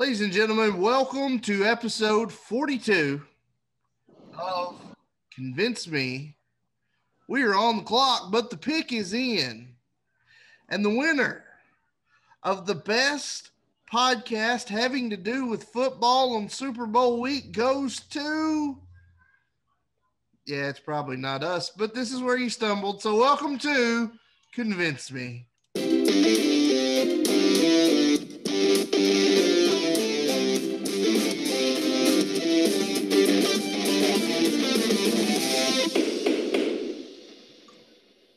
Ladies and gentlemen, welcome to episode 42 of Convince Me. We are on the clock, but the pick is in. And the winner of the best podcast having to do with football on Super Bowl week goes to... Yeah, it's probably not us, but this is where you stumbled. So welcome to Convince Me.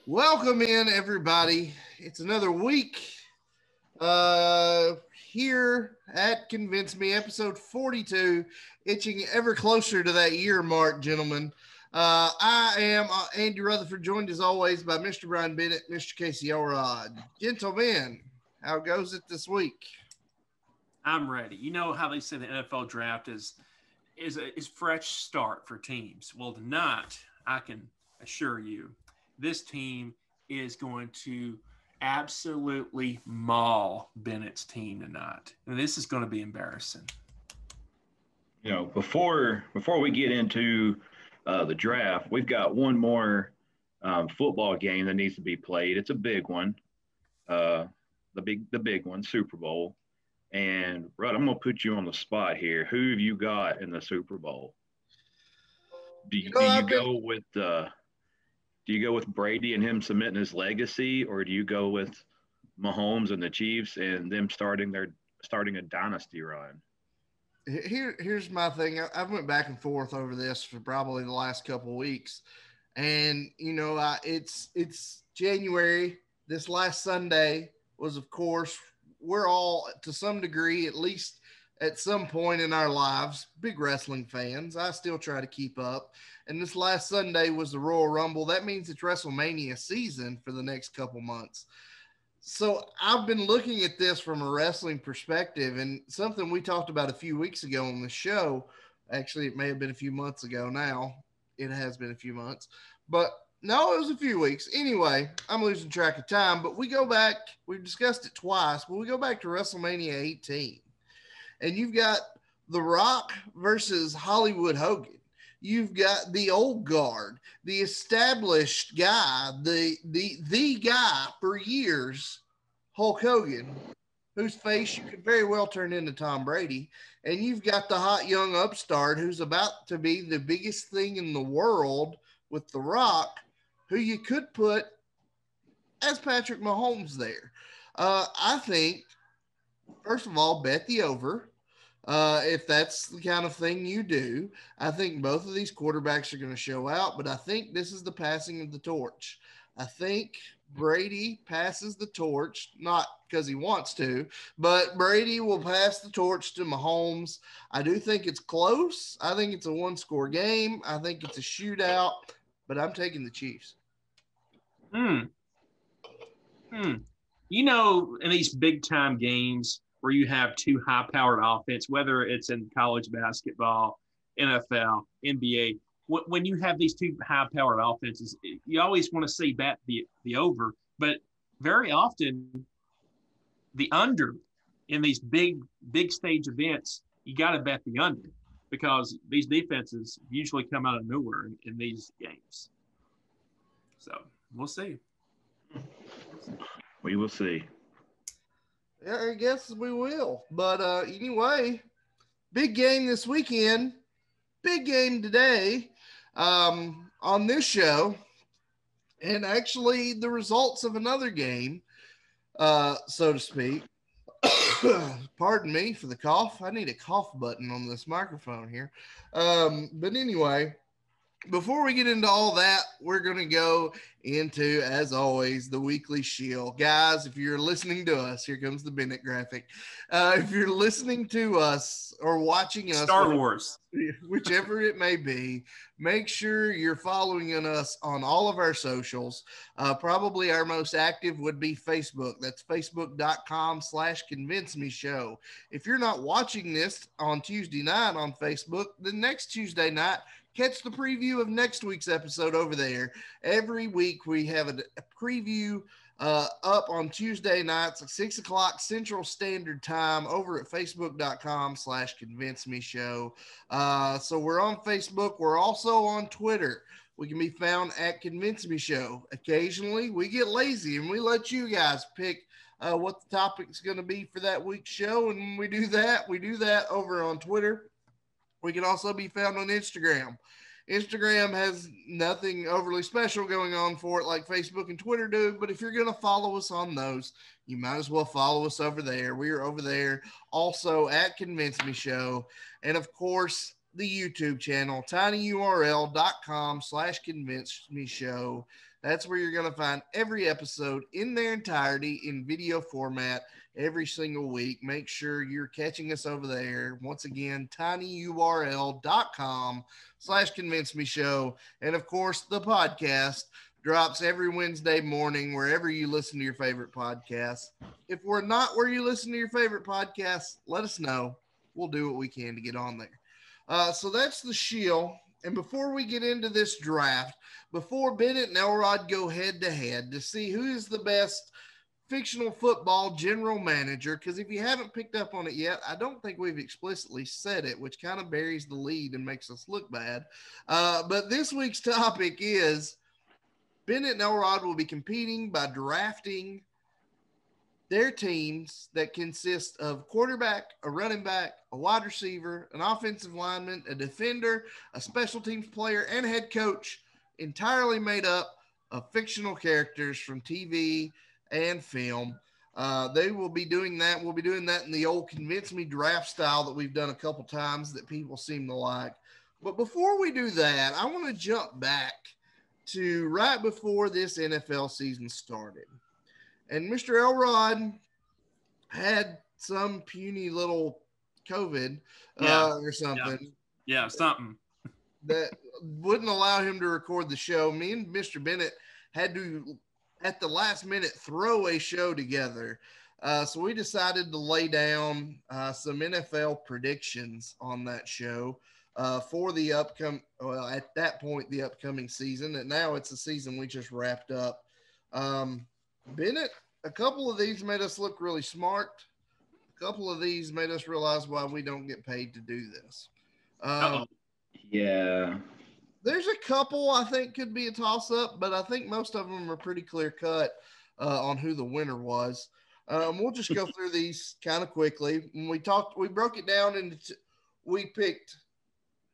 Welcome in, everybody. It's another week here at Convince Me, episode 42, itching ever closer to that year mark, gentlemen. I am Andy Rutherford, joined as always by Mr. Brian Bennett, Mr. Casey Elrod. Gentlemen, how goes it this week? I'm ready. You know how they say the NFL draft is a fresh start for teams. Well, tonight, I can assure you, this team is going to absolutely maul Bennett's team tonight. And this is going to be embarrassing. You know, before we get into the draft, we've got one more football game that needs to be played. It's a big one, the big one, Super Bowl. And, Rod, I'm going to put you on the spot here. Who have you got in the Super Bowl? Do you go with Brady and him cementing his legacy, or do you go with Mahomes and the Chiefs and them starting a dynasty run? Here's my thing. I've went back and forth over this for probably the last couple of weeks, and you know, it's January. This last Sunday was, of course, we're all to some degree, at least at some point in our lives, big wrestling fans. I still try to keep up. And this last Sunday was the Royal Rumble. That means it's WrestleMania season for the next couple months. So I've been looking at this from a wrestling perspective, and something we talked about a few weeks ago on the show. Actually, it may have been a few months ago now. It has been a few months, but no, it was a few weeks. Anyway, I'm losing track of time, but we go back, we've discussed it twice, but we go back to WrestleMania 18. And you've got The Rock versus Hollywood Hogan. You've got the old guard, the established guy, the guy for years, Hulk Hogan, whose face you could very well turn into Tom Brady. And you've got the hot young upstart who's about to be the biggest thing in the world with The Rock, who you could put as Patrick Mahomes there. I think, first of all, bet the over. If that's the kind of thing you do, I think both of these quarterbacks are going to show out, but I think this is the passing of the torch. I think Brady passes the torch, not because he wants to, but Brady will pass the torch to Mahomes. I do think it's close. I think it's a one-score game. I think it's a shootout, but I'm taking the Chiefs. You know, in these big-time games where you have two high-powered offense, whether it's in college basketball, NFL, NBA, when you have these two high-powered offenses, you always want to see that the over, but very often the under in these big stage events, you got to bet the under because these defenses usually come out of nowhere in these games. So we'll see. We will see. Yeah, I guess we will. But anyway, big game this weekend, big game today on this show, and actually the results of another game, so to speak. Pardon me for the cough. I need a cough button on this microphone here. But anyway, before we get into all that, we're going to go into, as always, the weekly shield. Guys, if you're listening to us, here comes the Bennett graphic. If you're listening to us or watching us, Star Wars, whichever it may be, make sure you're following us on all of our socials. Probably our most active would be Facebook. That's facebook.com/convince me show. If you're not watching this on Tuesday night on Facebook, then next Tuesday night, catch the preview of next week's episode over there. Every week we have a preview up on Tuesday nights at 6 o'clock Central Standard Time over at facebook.com/convincemishow. So we're on Facebook. We're also on Twitter. We can be found at Convince Me Show. Occasionally we get lazy and we let you guys pick what the topic's going to be for that week's show. And when we do that over on Twitter. We can also be found on Instagram. Instagram has nothing overly special going on for it like Facebook and Twitter do, but if you're going to follow us on those, you might as well follow us over there. We are over there also at Convince Me Show. And of course, the YouTube channel, tinyurl.com/convincemishow. That's where you're going to find every episode in their entirety in video format every single week. Make sure you're catching us over there. Once again, tinyurl.com/convincemishow. And of course, the podcast drops every Wednesday morning wherever you listen to your favorite podcasts. If we're not where you listen to your favorite podcasts, let us know. We'll do what we can to get on there. So that's the shield. And before we get into this draft, before Bennett and Elrod go head-to-head to see who is the best fictional football general manager, because if you haven't picked up on it yet, I don't think we've explicitly said it, which kind of buries the lead and makes us look bad. But this week's topic is Bennett and Elrod will be competing by drafting their teams that consist of quarterback, a running back, a wide receiver, an offensive lineman, a defender, a special teams player, and head coach entirely made up of fictional characters from TV and film. They will be doing that. We'll be doing that in the old Convince Me draft style that we've done a couple times that people seem to like. But before we do that, I want to jump back to right before this NFL season started. And Mr. Elrod had some puny little COVID or something. Yeah, something. that wouldn't allow him to record the show. Me and Mr. Bennett had to, at the last minute, throw a show together. So we decided to lay down some NFL predictions on that show for the upcoming, well, at that point, the upcoming season. And now it's the season we just wrapped up. Bennett, a couple of these made us look really smart. A couple of these made us realize why we don't get paid to do this. Yeah. There's a couple I think could be a toss-up, but I think most of them are pretty clear-cut on who the winner was. We'll just go through these kind of quickly. When we broke it down, and we picked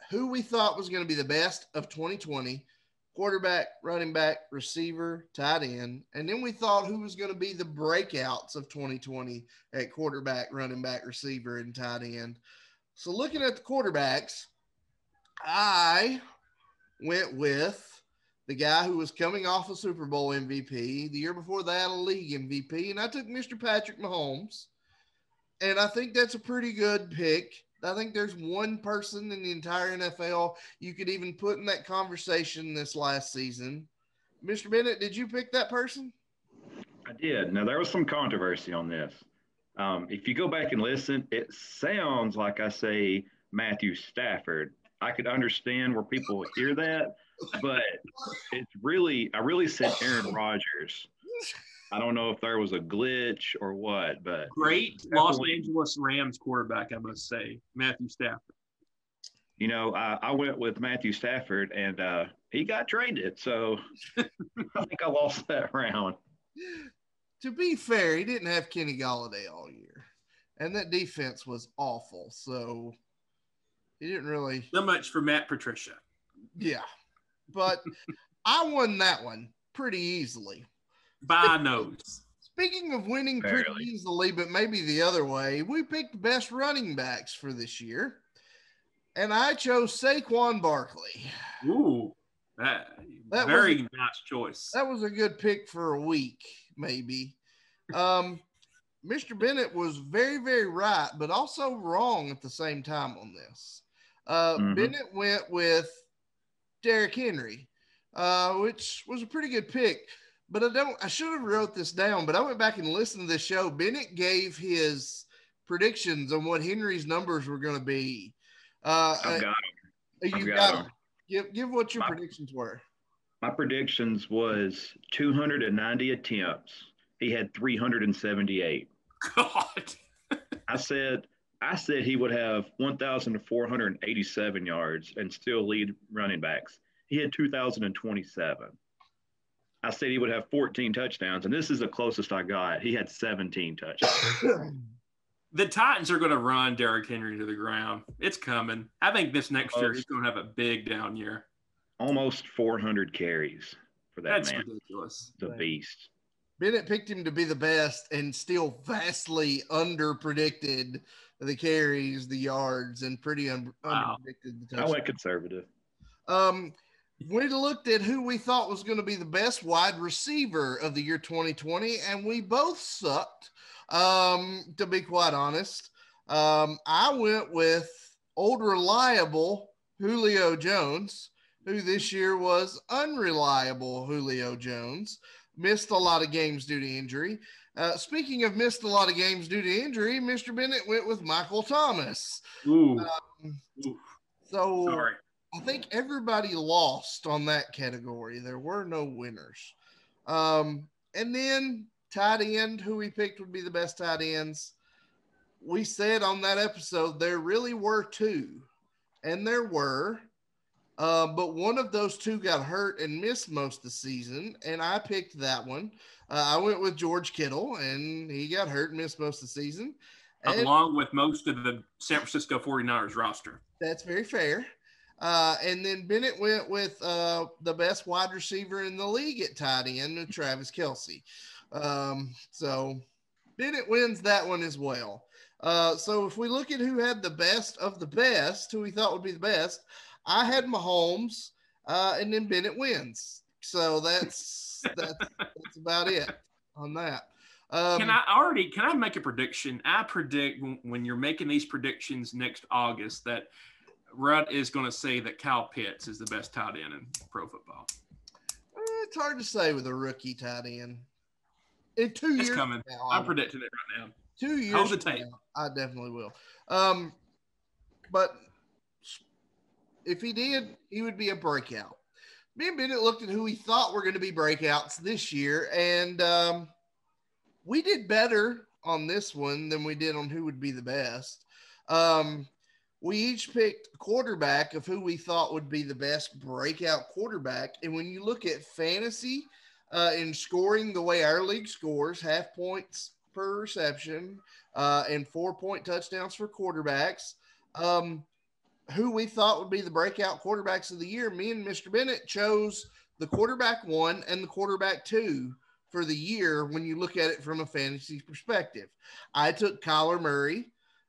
who we thought was going to be the best of 2020. Quarterback, running back, receiver, tight end. And then we thought who was going to be the breakouts of 2020 at quarterback, running back, receiver, and tight end. So looking at the quarterbacks, I went with the guy who was coming off a Super Bowl MVP, the year before that a league MVP, and I took Mr. Patrick Mahomes. And I think that's a pretty good pick. I think there's one person in the entire NFL you could even put in that conversation this last season. Mr. Bennett, did you pick that person? I did. Now, there was some controversy on this. If you go back and listen, it sounds like I say Matthew Stafford. I could understand where people hear that, but it's really – I really said Aaron Rodgers. I don't know if there was a glitch or what, but great Los Angeles Rams quarterback, I must say, Matthew Stafford. You know, I went with Matthew Stafford, and he got traded, so I think I lost that round. To be fair, he didn't have Kenny Galladay all year, and that defense was awful, so he didn't really. So much for Matt Patricia. Yeah, but I won that one pretty easily. By notes. Speaking of winning pretty easily, but maybe the other way, we picked the best running backs for this year, and I chose Saquon Barkley. Ooh, that very nice choice. That was a good pick for a week, maybe. Mr. Bennett was very, very right, but also wrong at the same time on this. Bennett went with Derrick Henry, which was a pretty good pick. But I should have wrote this down, but I went back and listened to this show. Bennett gave his predictions on what Henry's numbers were going to be. I've got them. You got them. Give what your predictions were. My predictions was 290 attempts, he had 378. God. I said he would have 1,487 yards and still lead running backs. He had 2,027. I said he would have 14 touchdowns, and this is the closest I got. He had 17 touchdowns. The Titans are going to run Derrick Henry to the ground. It's coming. I think this next year he's going to have a big down year. Almost 400 carries for that That's man. That's ridiculous. The beast. Bennett picked him to be the best and still vastly under-predicted the carries, the yards, and pretty under-predicted the touchdowns. I went conservative. We looked at who we thought was going to be the best wide receiver of the year 2020, and we both sucked, to be quite honest. I went with old reliable Julio Jones, who this year was unreliable Julio Jones, missed a lot of games due to injury. Speaking of missed a lot of games due to injury, Mr. Bennett went with Michael Thomas. Ooh. So sorry. I think everybody lost on that category. There were no winners. And then tight end, who we picked would be the best tight ends. We said on that episode, there really were two, and there were, but one of those two got hurt and missed most of the season. And I picked that one. I went with George Kittle, and he got hurt and missed most of the season. And along with most of the San Francisco 49ers roster. That's very fair. And then Bennett went with the best wide receiver in the league at tight end, Travis Kelce. So Bennett wins that one as well. So if we look at who had the best of the best, who we thought would be the best, I had Mahomes, and then Bennett wins. So that's about it on that. Can I make a prediction? I predict when you're making these predictions next August that Rudd is going to say that Kyle Pitts is the best tight end in pro football. It's hard to say with a rookie tight end. In 2 years, it's coming. Now, I'm predicting it right now. 2 years. Hold the tape. Now, I definitely will. But if he did, he would be a breakout. Me and Bennett looked at who we thought were going to be breakouts this year, and we did better on this one than we did on who would be the best. We each picked quarterback of who we thought would be the best breakout quarterback. And when you look at fantasy in scoring the way our league scores, half points per reception and 4-point touchdowns for quarterbacks, who we thought would be the breakout quarterbacks of the year, me and Mr. Bennett chose the quarterback 1 and the quarterback 2 for the year when you look at it from a fantasy perspective. I took Kyler Murray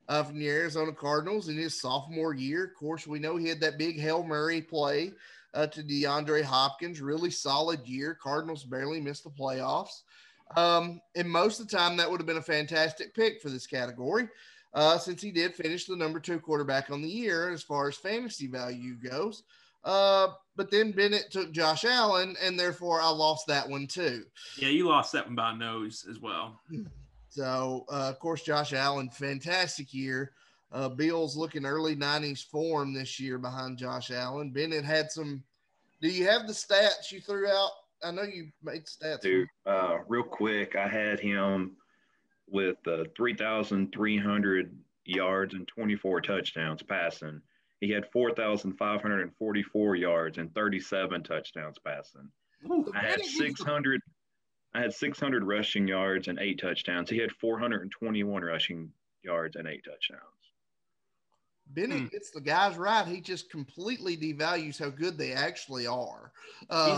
from the Arizona Cardinals in his sophomore year. Of course, we know he had that big Hail Mary play to DeAndre Hopkins. Really solid year. Cardinals barely missed the playoffs. And most of the time, that would have been a fantastic pick for this category since he did finish the number 2 quarterback on the year as far as fantasy value goes. But then Bennett took Josh Allen, and therefore I lost that one too. Yeah, you lost that one by nose as well. So, of course, Josh Allen, fantastic year. Bills looking early 90s form this year behind Josh Allen. Bennett had some – do you have the stats you threw out? I know you made stats. Dude, real quick, I had him with 3,300 yards and 24 touchdowns passing. He had 4,544 yards and 37 touchdowns passing. Ooh, I had 600 – I had 600 rushing yards and 8 touchdowns. He had 421 rushing yards and 8 touchdowns. Bennett gets the guys right. He just completely devalues how good they actually are.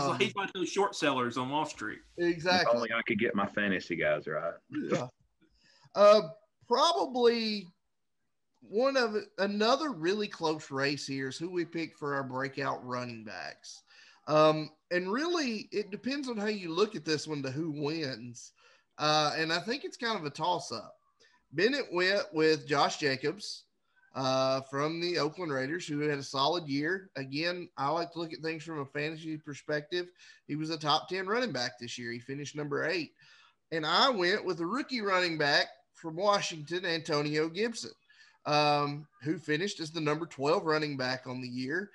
He's like those short sellers on Wall Street. Exactly. If only I could get my fantasy guys right. Yeah. Probably another really close race here is who we picked for our breakout running backs. And really, it depends on how you look at this one to who wins. And I think it's kind of a toss-up. Bennett went with Josh Jacobs from the Oakland Raiders, who had a solid year. Again, I like to look at things from a fantasy perspective. He was a top 10 running back this year. He finished number 8. And I went with a rookie running back from Washington, Antonio Gibson, who finished as the number 12 running back on the year.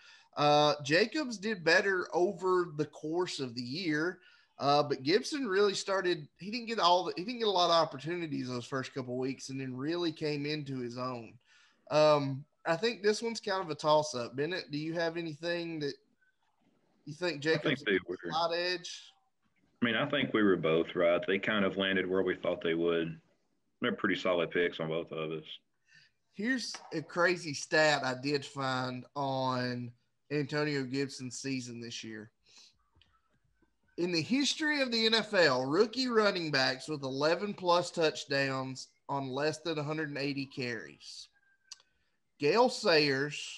Jacobs did better over the course of the year, But Gibson really started. He didn't get a lot of opportunities those first couple of weeks, and then really came into his own. I think this one's kind of a toss-up. Bennett, do you have anything that you think Jacobs is a hot edge? I mean, I think we were both right. They kind of landed where we thought they would. They're pretty solid picks on both of us. Here's a crazy stat I did find on Antonio Gibson's season this year. In the history of the NFL, rookie running backs with 11-plus touchdowns on less than 180 carries. Gale Sayers,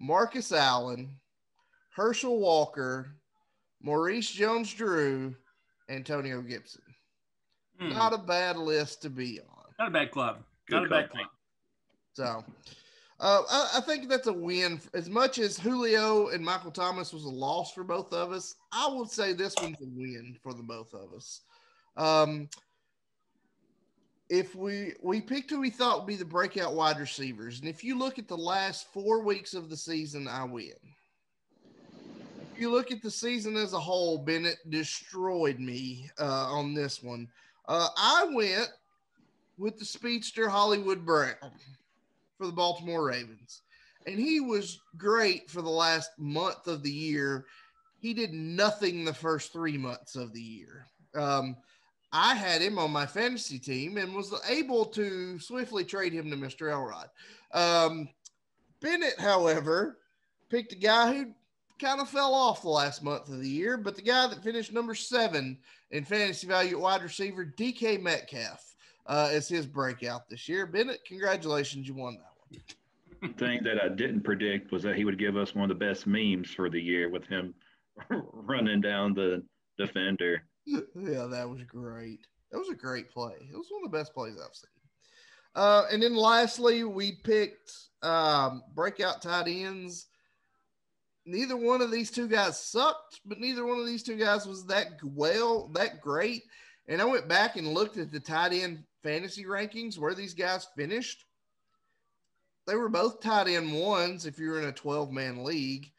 Marcus Allen, Herschel Walker, Maurice Jones-Drew, Antonio Gibson. Not a bad list to be on. Not a bad club. So, I think that's a win. As much as Julio and Michael Thomas was a loss for both of us, I would say this one's a win for the both of us. If we picked who we thought would be the breakout wide receivers, and if you look at the last 4 weeks of the season, I win. If you look at the season as a whole, Bennett destroyed me on this one. I went with the speedster Hollywood Brown for the Baltimore Ravens, and he was great for the last month of the year. He did nothing the first 3 months of the year. I had him on my fantasy team and was able to swiftly trade him to Mr. Elrod. Bennett, however, picked a guy who kind of fell off the last month of the year, but the guy that finished number 7 in fantasy value at wide receiver, DK Metcalf, is his breakout this year. Bennett, congratulations, you won that one. The thing that I didn't predict was that he would give us one of the best memes for the year with him running down the defender. Yeah, that was great. That was a great play. It was one of the best plays I've seen. And then lastly, we picked breakout tight ends. Neither one of these two guys sucked, but neither one of these two guys was that great. And I went back and looked at the tight end fantasy rankings where these guys finished. They were both tight end ones if you're in a 12-man league.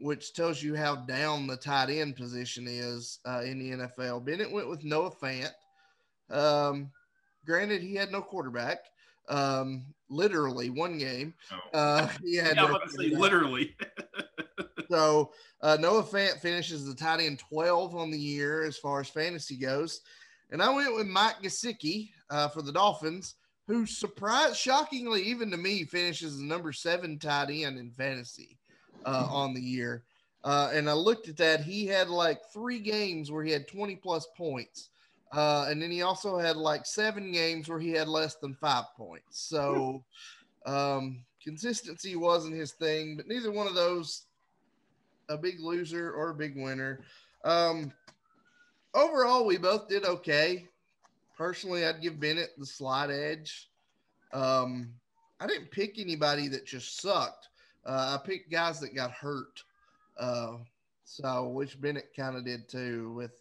Which tells you how down the tight end position is in the NFL. Bennett went with Noah Fant. Granted, he had no quarterback. Literally, one game. Literally. So, Noah Fant finishes the tight end 12 on the year as far as fantasy goes. And I went with Mike Gesicki for the Dolphins, who, shockingly, even to me, finishes the number 7 tight end in fantasy. On the year. And I looked at that. He had like 3 games where he had 20-plus points. And then he also had like 7 games where he had less than 5 points. So consistency wasn't his thing, but neither one of those a big loser or a big winner. Overall, we both did okay. Personally, I'd give Bennett the slight edge. I didn't pick anybody that just sucked. I picked guys that got hurt, which Bennett kind of did too with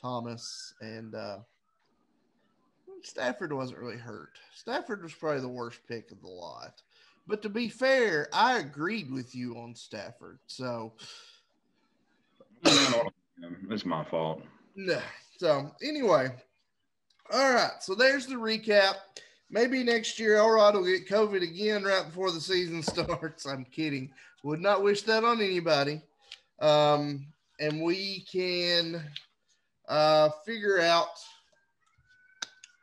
Thomas and Stafford wasn't really hurt. Stafford was probably the worst pick of the lot. But to be fair, I agreed with you on Stafford. So it's my fault. No. So anyway, all right. So there's the recap. Maybe next year, Elrod will get COVID again right before the season starts. I'm kidding. Would not wish that on anybody. And we can figure out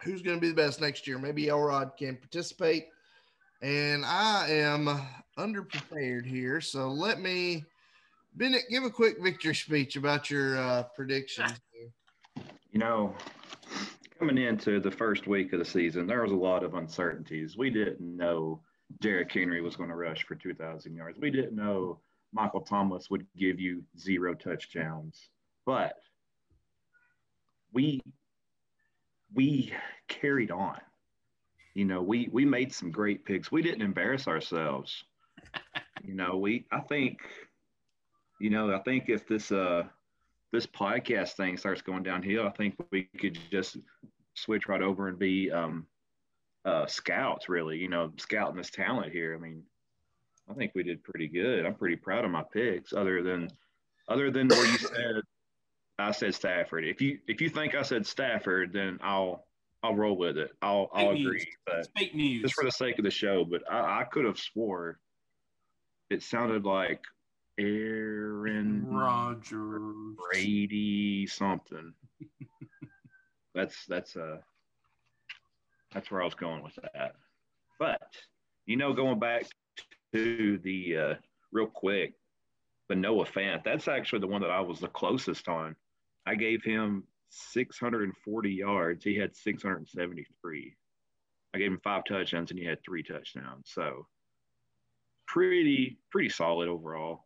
who's going to be the best next year. Maybe Elrod can participate. And I am underprepared here. So let me, Bennett, give a quick victory speech about your predictions. You know, coming into the first week of the season, there was a lot of uncertainties. We didn't know Derrick Henry was going to rush for 2,000 yards. We didn't know Michael Thomas would give you 0 touchdowns. But we carried on. You know, we made some great picks. We didn't embarrass ourselves. You know, I think if this this podcast thing starts going downhill, I think we could just switch right over and be scouts, really, you know, scouting this talent here. I mean, I think we did pretty good. I'm pretty proud of my picks, other than where you said I said Stafford. If you think I said Stafford, then I'll roll with it. I'll agree. But it's fake news. Just for the sake of the show, but I could have swore it sounded like Aaron Rodgers, Brady, something. That's where I was going with that. But going back to the real quick, the Noah Fant. That's actually the one that I was the closest on. I gave him 640 yards. He had 673. I gave him 5 touchdowns, and he had 3 touchdowns. So pretty solid overall,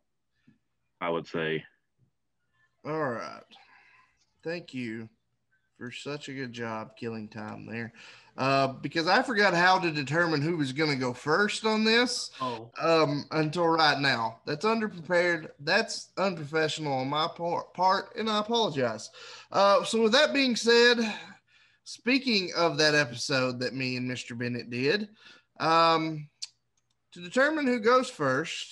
I would say. All right. Thank you for such a good job killing time there. Because I forgot how to determine who was going to go first on this until right now. That's underprepared. That's unprofessional on my part, and I apologize. So with that being said, speaking of that episode that me and Mr. Bennett did, to determine who goes first,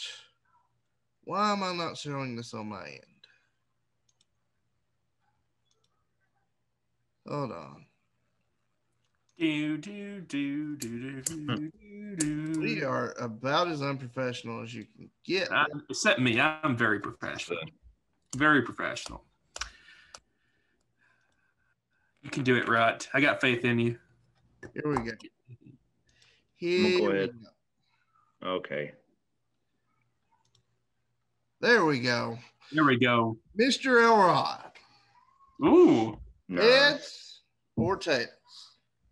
why am I not showing this on my end? Hold on. We are about as unprofessional as you can get. Except me. I'm very professional. Very professional. You can do it right. I got faith in you. Here we go. Here we go. Okay. There we go. Here we go. Mr. Elrod. Ooh. Heads or tails?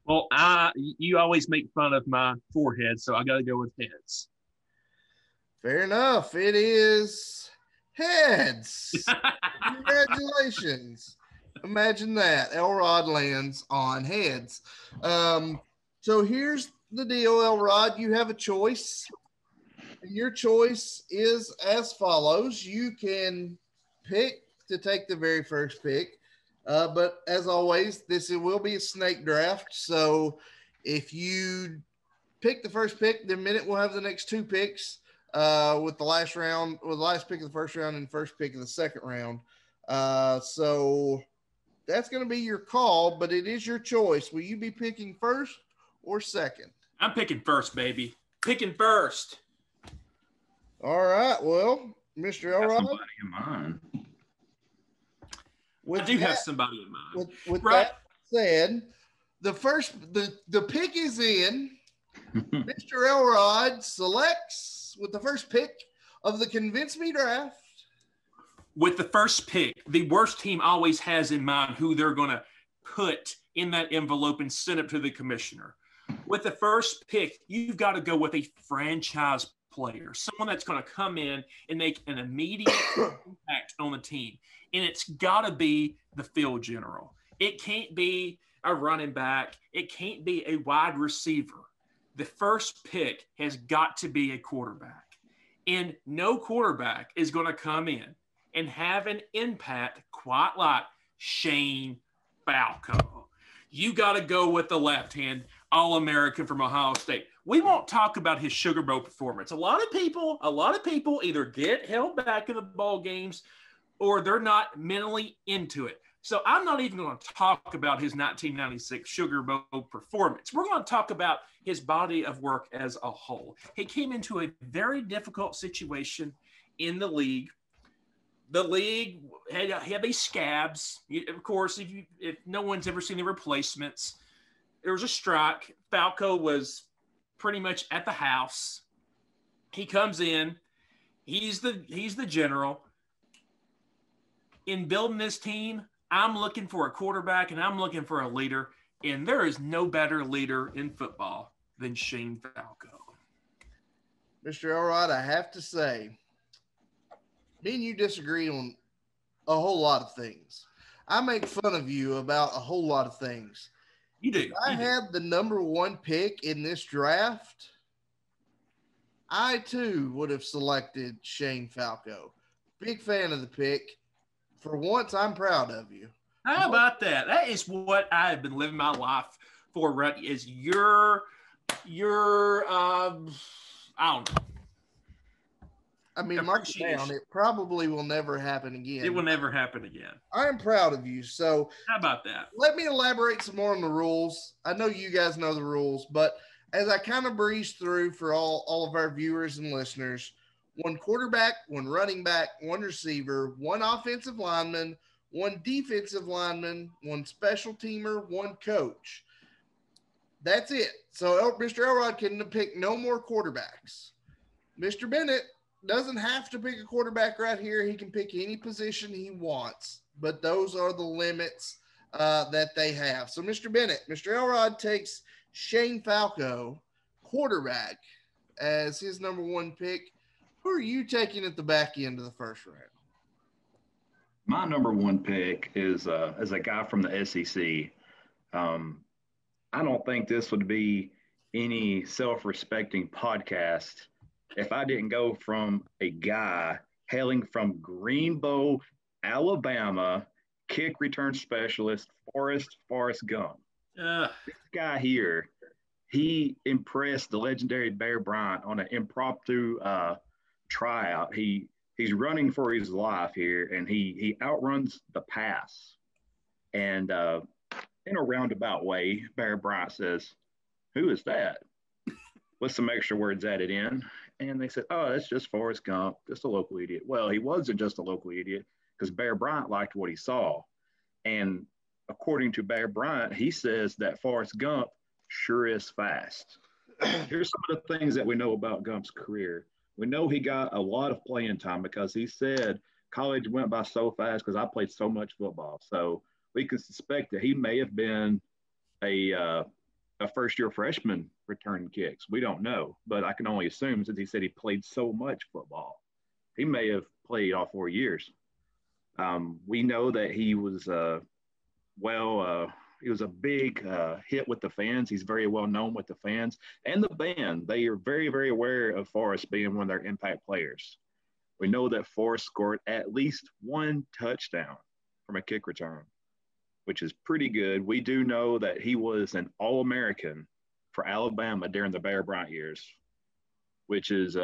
Well, you always make fun of my forehead, so I got to go with heads. Fair enough. It is heads. Congratulations. Imagine that. Elrod lands on heads. So here's the deal, Elrod. You have a choice. And your choice is as follows. You can pick to take the very first pick. But as always, it will be a snake draft. So if you pick the first pick, then Minute will have the next 2 picks with the last pick of the first round and first pick of the second round. So that's going to be your call, but it is your choice. Will you be picking first or second? I'm picking first, baby. Picking first. All right. Well, Mr. Elrod. Somebody in mind. I do have somebody in mind. With that said, the pick is in. Mr. Elrod selects with the first pick of the Convince Me draft. With the first pick, the worst team always has in mind who they're going to put in that envelope and send it to the commissioner. With the first pick, you've got to go with a franchise player, someone that's going to come in and make an immediate impact on the team. And it's got to be the field general. It can't be a running back. It can't be a wide receiver. The first pick has got to be a quarterback. And no quarterback is going to come in and have an impact quite like Shane Falco. You got to go with the left-hand All-American from Ohio State. We won't talk about his Sugar Bowl performance. A lot of people either get held back in the ball games or they're not mentally into it. So I'm not even going to talk about his 1996 Sugar Bowl performance. We're going to talk about his body of work as a whole. He came into a very difficult situation in the league. The league had heavy scabs. Of course, if no one's ever seen the replacements, there was a strike. Falco was pretty much at the house. He comes in. He's the general. In building this team, I'm looking for a quarterback and I'm looking for a leader, and there is no better leader in football than Shane Falco. Mr. Elrod, I have to say, me and you disagree on a whole lot of things. I make fun of you about a whole lot of things. You do. If I had the number 1 pick in this draft, I too would have selected Shane Falco. Big fan of the pick. For once, I'm proud of you. How about that? That is what I have been living my life for, Rut, is your I don't know. I mean, mark it down. It probably will never happen again. It will never happen again. I am proud of you. So how about that? Let me elaborate some more on the rules. I know you guys know the rules, but as I kind of breeze through for all of our viewers and listeners, one quarterback, one running back, one receiver, one offensive lineman, one defensive lineman, one special teamer, one coach. That's it. So Mr. Elrod can pick no more quarterbacks. Mr. Bennett doesn't have to pick a quarterback right here. He can pick any position he wants, but those are the limits that they have. So, Mr. Bennett, Mr. Elrod takes Shane Falco, quarterback, as his number one pick. Who are you taking at the back end of the first round? My number one pick is a guy from the SEC. I don't think this would be any self-respecting podcast if I didn't go from a guy hailing from Greenbow, Alabama, kick return specialist, Forrest Gump. This guy here, he impressed the legendary Bear Bryant on an impromptu tryout. He's running for his life here, and he outruns the pass. And in a roundabout way, Bear Bryant says, "Who is that?" with some extra words added in. And they said, "Oh, that's just Forrest Gump, just a local idiot." Well, he wasn't just a local idiot because Bear Bryant liked what he saw. And according to Bear Bryant, he says that Forrest Gump sure is fast. Here's some of the things that we know about Gump's career. We know he got a lot of playing time because he said college went by so fast because I played so much football. So we can suspect that he may have been a first-year freshman return kicks. We don't know, but I can only assume since he said he played so much football, he may have played all 4 years. We know that he was a big hit with the fans. He's very well known with the fans and the band. They are very, very aware of Forrest being one of their impact players. We know that Forrest scored at least one touchdown from a kick return, which is pretty good. We do know that he was an All-American for Alabama during the Bear Bryant years, which is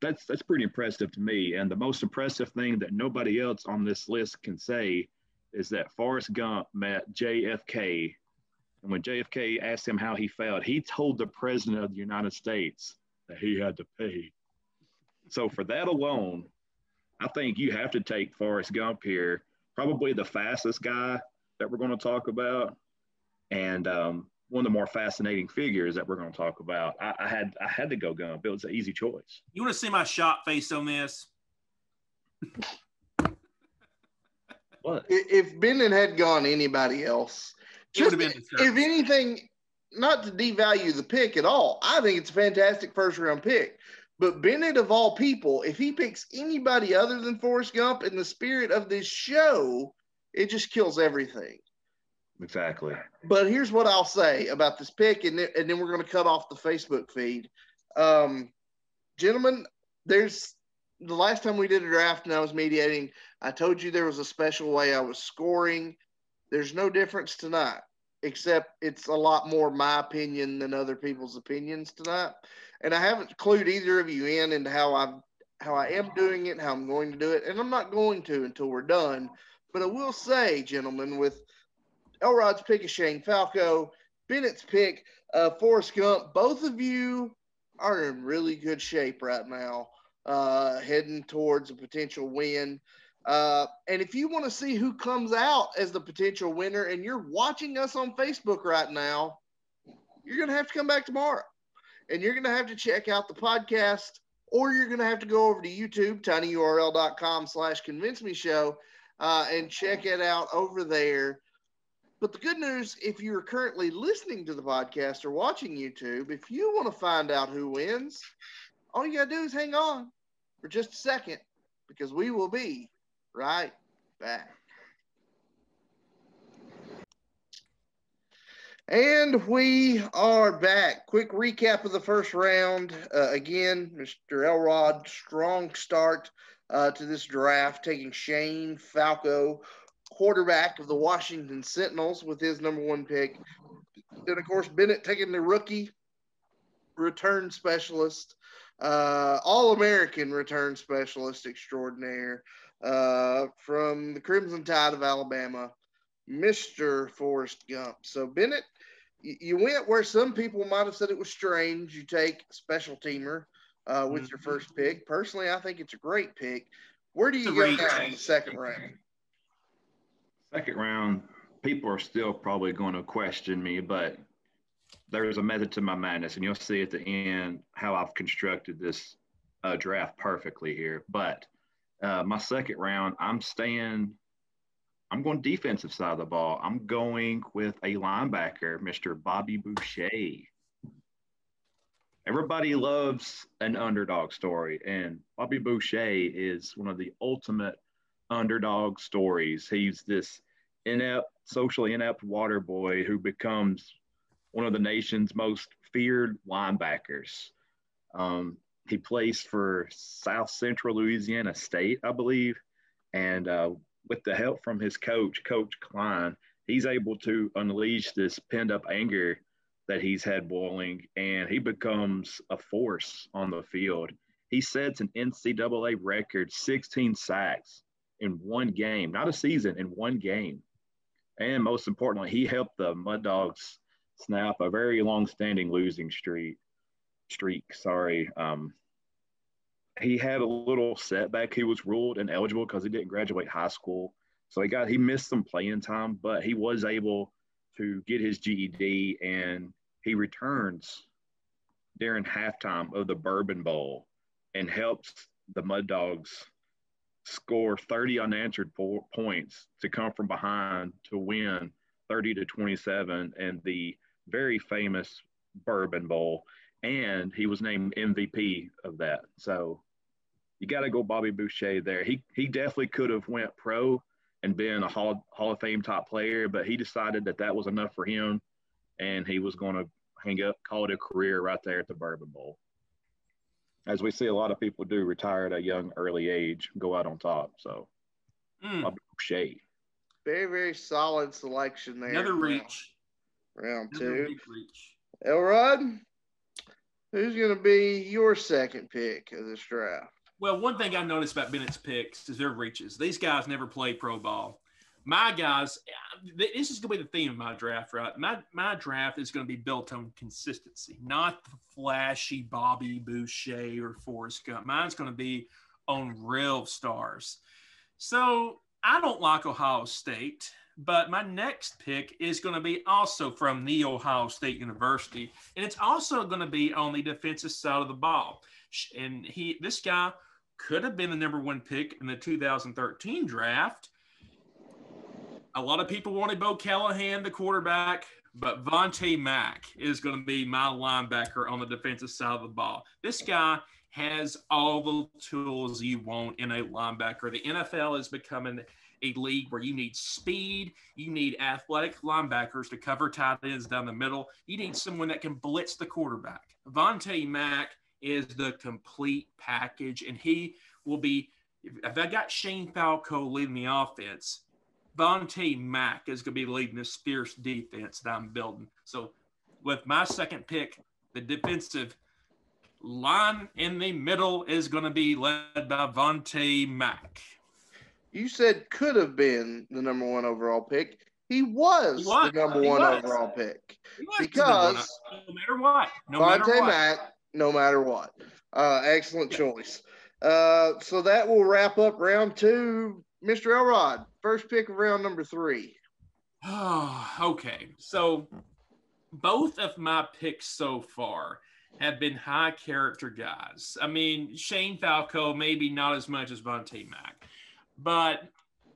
that's pretty impressive to me. And the most impressive thing that nobody else on this list can say is that Forrest Gump met JFK, and when JFK asked him how he felt, he told the President of the United States that he had to pay. So for that alone, I think you have to take Forrest Gump here, probably the fastest guy that we're going to talk about, and one of the more fascinating figures that we're going to talk about. I had to go Gump. It was an easy choice. You want to see my shot face on this? What? If Bennett had gone anybody else, if anything, not to devalue the pick at all, I think it's a fantastic first-round pick. But Bennett, of all people, if he picks anybody other than Forrest Gump in the spirit of this show, it just kills everything. Exactly. But here's what I'll say about this pick, and then we're going to cut off the Facebook feed. Gentlemen, there's the last time we did a draft and I was mediating, I told you there was a special way I was scoring. There's no difference tonight, except it's a lot more my opinion than other people's opinions tonight. And I haven't clued either of you in into how I am doing it, how I'm going to do it, and I'm not going to until we're done. But I will say, gentlemen, with Elrod's pick of Shane Falco, Bennett's pick of Forrest Gump, both of you are in really good shape right now, heading towards a potential win. And if you want to see who comes out as the potential winner and you're watching us on Facebook right now, you're going to have to come back tomorrow. And you're going to have to check out the podcast, or you're going to have to go over to YouTube, tinyurl.com/convincemishow, and check it out over there. But the good news, if you're currently listening to the podcast or watching YouTube, if you want to find out who wins, all you got to do is hang on for just a second, because we will be right back. And we are back. Quick recap of the first round. Again, Mr. Elrod, strong start to this draft, taking Shane Falco, quarterback of the Washington Sentinels, with his number one pick. Then, of course, Bennett taking the rookie return specialist, All-American return specialist extraordinaire from the Crimson Tide of Alabama, Mr. Forrest Gump. So, Bennett, you went where some people might have said it was strange. You take special teamer with your first pick. Personally, I think it's a great pick. Where do you go now in the second round? Second round, people are still probably going to question me, but there's a method to my madness, and you'll see at the end how I've constructed this draft perfectly here. But my second round, I'm going defensive side of the ball. I'm going with a linebacker, Mr. Bobby Boucher. Everybody loves an underdog story, and Bobby Boucher is one of the ultimate underdog stories. He's this inept, socially inept water boy who becomes one of the nation's most feared linebackers. He plays for South Central Louisiana State, I believe, and with the help from his coach, Coach Klein, he's able to unleash this pent-up anger that he's had boiling, and he becomes a force on the field. He sets an NCAA record, 16 sacks in one game, not a season, in one game. And most importantly, he helped the Mud Dogs snap a very long-standing losing streak. He had a little setback. He was ruled ineligible because he didn't graduate high school. So he missed some playing time, but he was able to get his GED, and he returns during halftime of the Bourbon Bowl and helps the Mud Dogs score 30 unanswered points to come from behind to win 30-27 in the very famous Bourbon Bowl. And he was named MVP of that. So you got to go Bobby Boucher there. He definitely could have went pro and been a Hall of Fame type player, but he decided that that was enough for him, and he was going to hang up, call it a career right there at the Bourbon Bowl. As we see a lot of people do, retire at a young, early age, go out on top. So Bobby Boucher. Very, very solid selection there. Another reach. Round two. Elrod? Who's going to be your second pick of this draft? Well, one thing I noticed about Bennett's picks is their reaches. These guys never play pro ball. My guys, this is going to be the theme of my draft, right? My draft is going to be built on consistency, not the flashy Bobby Boucher or Forrest Gump. Mine's going to be on real stars. So I don't like Ohio State, but my next pick is going to be also from the Ohio State University, and it's also going to be on the defensive side of the ball. And this guy could have been the number one pick in the 2013 draft. A lot of people wanted Bo Callahan, the quarterback, but Vontae Mack is going to be my linebacker on the defensive side of the ball. This guy has all the tools you want in a linebacker. The NFL is becoming a league where you need speed, you need athletic linebackers to cover tight ends down the middle. You need someone that can blitz the quarterback. Vontae Mack is the complete package, and he will be – if I got Shane Falco leading the offense, Vontae Mack is going to be leading this fierce defense that I'm building. So with my second pick, the defensive line in the middle is going to be led by Vontae Mack. You said could have been the number one overall pick. He was the number one overall pick. Because no matter what. Vontae Mack, no matter what. Excellent choice. So that will wrap up round two. Mr. Elrod, first pick of round number three. Oh, okay. So both of my picks so far have been high character guys. I mean, Shane Falco, maybe not as much as Vontae Mack. But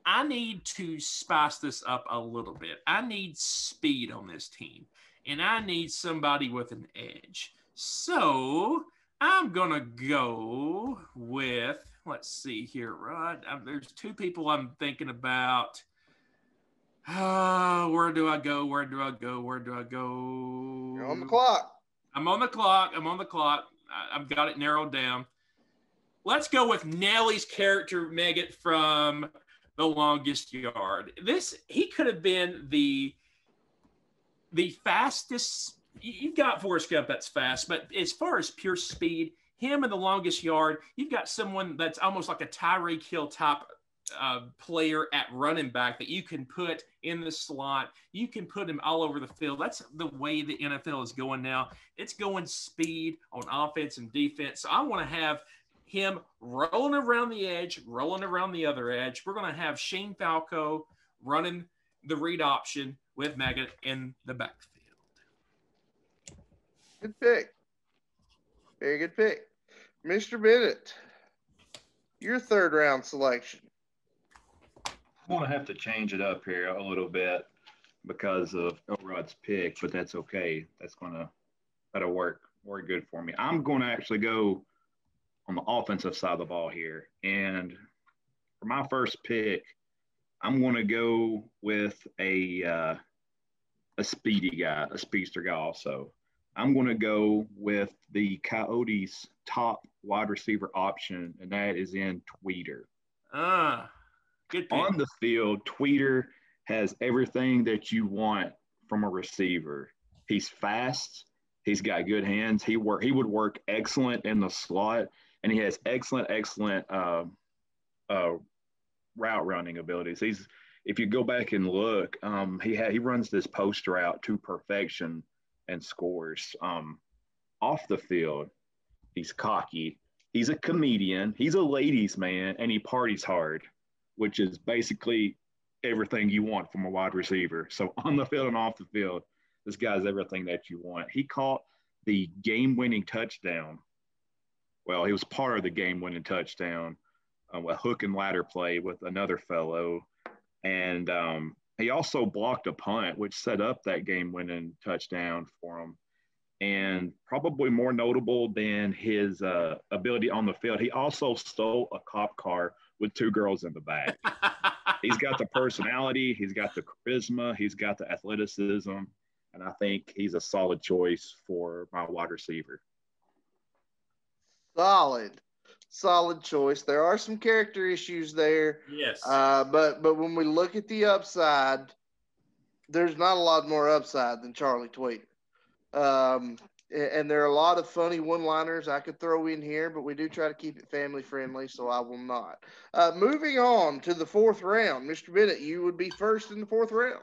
I need to spice this up a little bit. I need speed on this team, and I need somebody with an edge. So I'm going to go with, let's see here, Rod. There's two people I'm thinking about. Where do I go? You're on the clock. I'm on the clock. I've got it narrowed down. Let's go with Nelly's character, Megget, from The Longest Yard. He could have been the fastest you've got Forrest Gump that's fast, but as far as pure speed, him and the longest yard, you've got someone that's almost like a Tyreek Hill type player at running back that you can put in the slot. You can put him all over the field. That's the way the NFL is going now. It's going speed on offense and defense. So I want to have him rolling around the edge, rolling around the other edge. We're going to have Shane Falco running the read option with Megget in the backfield. Good pick. Very good pick. Mr. Bennett, your third round selection. I'm going to have to change it up here a little bit because of Elrod's pick, but that's okay. That's going to work good for me. I'm going to actually go on the offensive side of the ball here. And for my first pick, I'm going to go with a speedy guy, a speedster guy also. I'm going to go with the Coyotes' top wide receiver option, and that is in Tweeder. Good pick. On the field, Tweeder has everything that you want from a receiver. He's fast. He's got good hands. He would work excellent in the slot, and he has excellent route running abilities. If you go back and look, he runs this post route to perfection and scores. Off the field, he's cocky. He's a comedian. He's a ladies' man, and he parties hard, which is basically everything you want from a wide receiver. So on the field and off the field, this guy's everything that you want. He caught the game-winning touchdown. Well, he was part of the game-winning touchdown, a hook and ladder play with another fellow. And he also blocked a punt, which set up that game-winning touchdown for him. And probably more notable than his ability on the field, he also stole a cop car with two girls in the back. He's got the personality. He's got the charisma. He's got the athleticism. And I think he's a solid choice for my wide receiver. Solid choice. There are some character issues there. Yes. But when we look at the upside, there's not a lot more upside than Charlie Tweeder. And there are a lot of funny one-liners I could throw in here, but we do try to keep it family-friendly, so I will not. Moving on to the fourth round, Mr. Bennett, you would be first in the fourth round.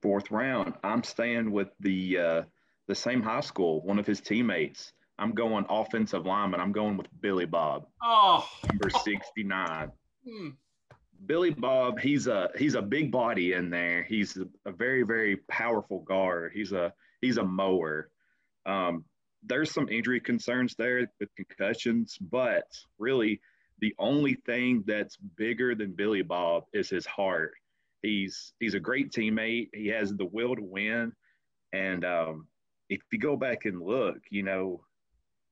Fourth round, I'm staying with the same high school, one of his teammates. I'm going offensive lineman. I'm going with Billy Bob. Oh, number 69. Billy Bob, he's a big body in there. He's a very, very powerful guard. He's a mower. There's some injury concerns there with concussions, but really the only thing that's bigger than Billy Bob is his heart. He's a great teammate. He has the will to win. And if you go back and look,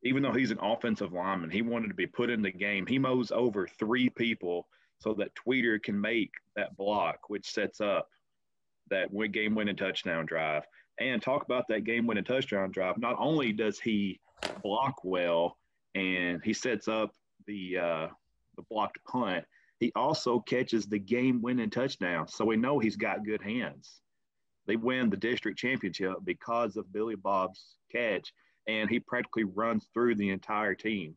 even though he's an offensive lineman, he wanted to be put in the game. He mows over three people so that Tweeder can make that block, which sets up that game-winning touchdown drive. And talk about that game-winning touchdown drive. Not only does he block well and he sets up the blocked punt, he also catches the game-winning touchdown. So we know he's got good hands. They win the district championship because of Billy Bob's catch, and he practically runs through the entire team.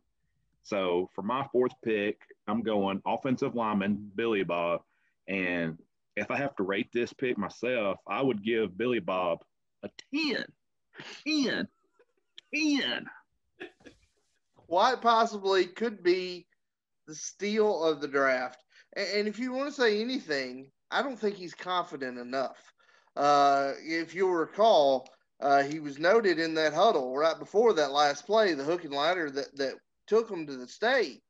So for my fourth pick, I'm going offensive lineman Billy Bob. And if I have to rate this pick myself, I would give Billy Bob a 10. 10. 10. Quite possibly could be the steal of the draft. And if you want to say anything, I don't think he's confident enough. If you'll recall, he was noted in that huddle right before that last play, the hook and ladder that took him to the state.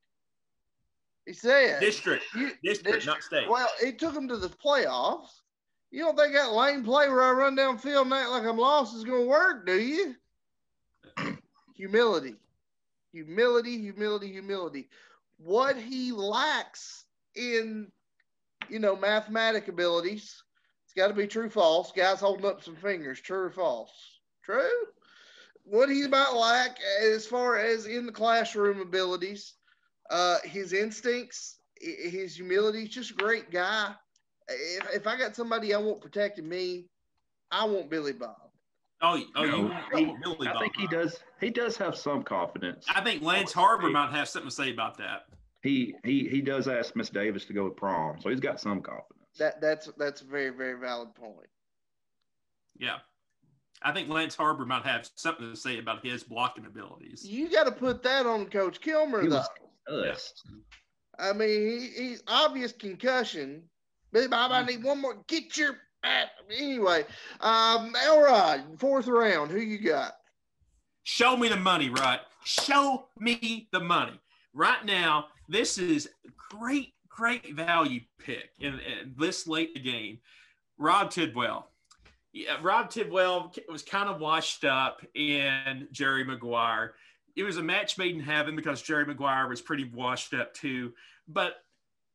He said district, not state. Well, it took him to the playoffs. You don't think that lane play where I run downfield and act like I'm lost is going to work, do you? Humility. What he lacks in, mathematic abilities, it's got to be true, false. Guys holding up some fingers, true or false? True. What he might lack as far as in the classroom abilities, his instincts, his humility, he's just a great guy. If I got somebody I want protecting me, I want Billy Bob. I think he does. He does have some confidence. I think Lance Harbor might have something to say about that. He does ask Miss Davis to go to prom, so he's got some confidence. That's a very, very valid point. Yeah, I think Lance Harbor might have something to say about his blocking abilities. You got to put that on Coach Kilmer, though. Yeah. I mean, he's obvious concussion. Billy Bob, I need one more. Get your. Anyway, Elrod, fourth round, who you got? Show me the money, Rod. Show me the money. Right now, this is great, great value pick in this late in the game. Rod Tidwell. Yeah, Rod Tidwell was kind of washed up in Jerry Maguire. It was a match made in heaven because Jerry Maguire was pretty washed up too. But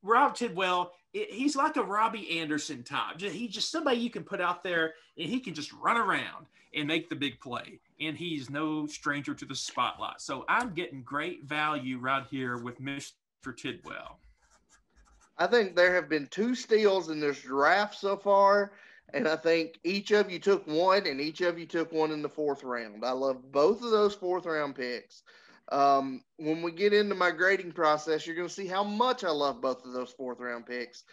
Rod Tidwell, he's like a Robbie Anderson type. He's just somebody you can put out there and he can just run around and make the big play. And he's no stranger to the spotlight. So I'm getting great value right here with Mr. Tidwell. I think there have been two steals in this draft so far. And I think each of you took one, and each of you took one in the fourth round. I love both of those fourth round picks. When we get into my grading process, you're going to see how much I love both of those fourth round picks.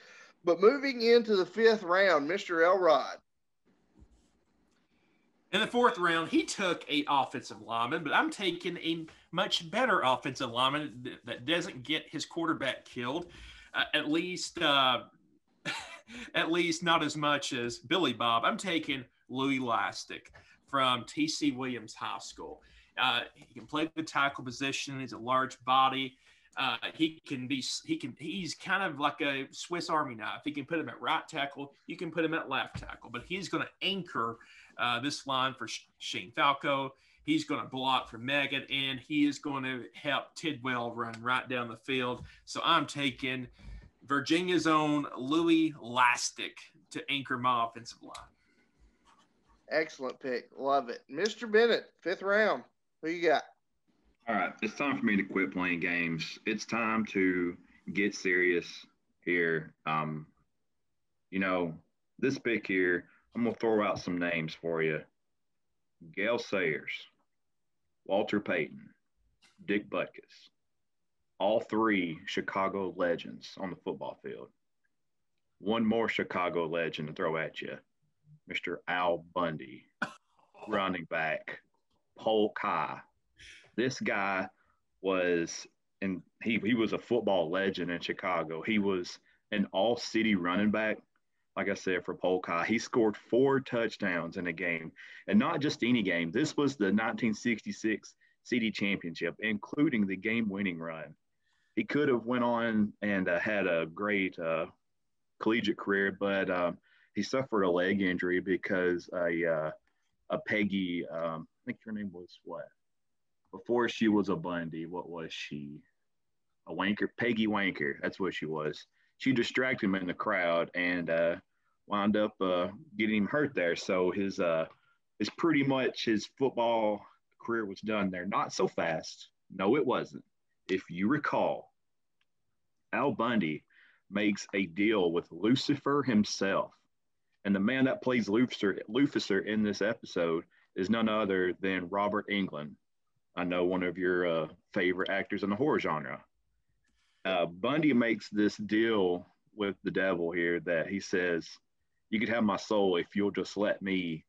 But moving into the fifth round, Mr. Elrod. In the fourth round, he took an offensive lineman, but I'm taking a much better offensive lineman that doesn't get his quarterback killed, at least not as much as Billy Bob. I'm taking Louie Lastik from T.C. Williams High School. He can play the tackle position. He's a large body. He's kind of like a Swiss Army knife. You can put him at right tackle. You can put him at left tackle. But he's going to anchor this line for Shane Falco. He's going to block for Megget, and he is going to help Tidwell run right down the field. So I'm taking Virginia's own Louie Lastik to anchor my offensive line. Excellent pick. Love it. Mr. Bennett, fifth round. Who you got? All right. It's time for me to quit playing games. It's time to get serious here. This pick here, I'm going to throw out some names for you. Gale Sayers, Walter Payton, Dick Butkus. All three Chicago legends on the football field. One more Chicago legend to throw at you, Mr. Al Bundy, running back, Polk High. This guy was, and he was a football legend in Chicago. He was an all-city running back, like I said, for Polk High. He scored 4 touchdowns in a game, and not just any game. This was the 1966 city championship, including the game-winning run. He could have went on and had a great collegiate career, but he suffered a leg injury because a Peggy, I think her name was what? Before she was a Bundy, what was she? A wanker? Peggy Wanker. That's what she was. She distracted him in the crowd and wound up getting him hurt there. So his pretty much his football career was done there. Not so fast. No, it wasn't. If you recall, Al Bundy makes a deal with Lucifer himself. And the man that plays Lucifer in this episode is none other than Robert Englund. I know one of your favorite actors in the horror genre. Bundy makes this deal with the devil here that he says, you could have my soul if you'll just let me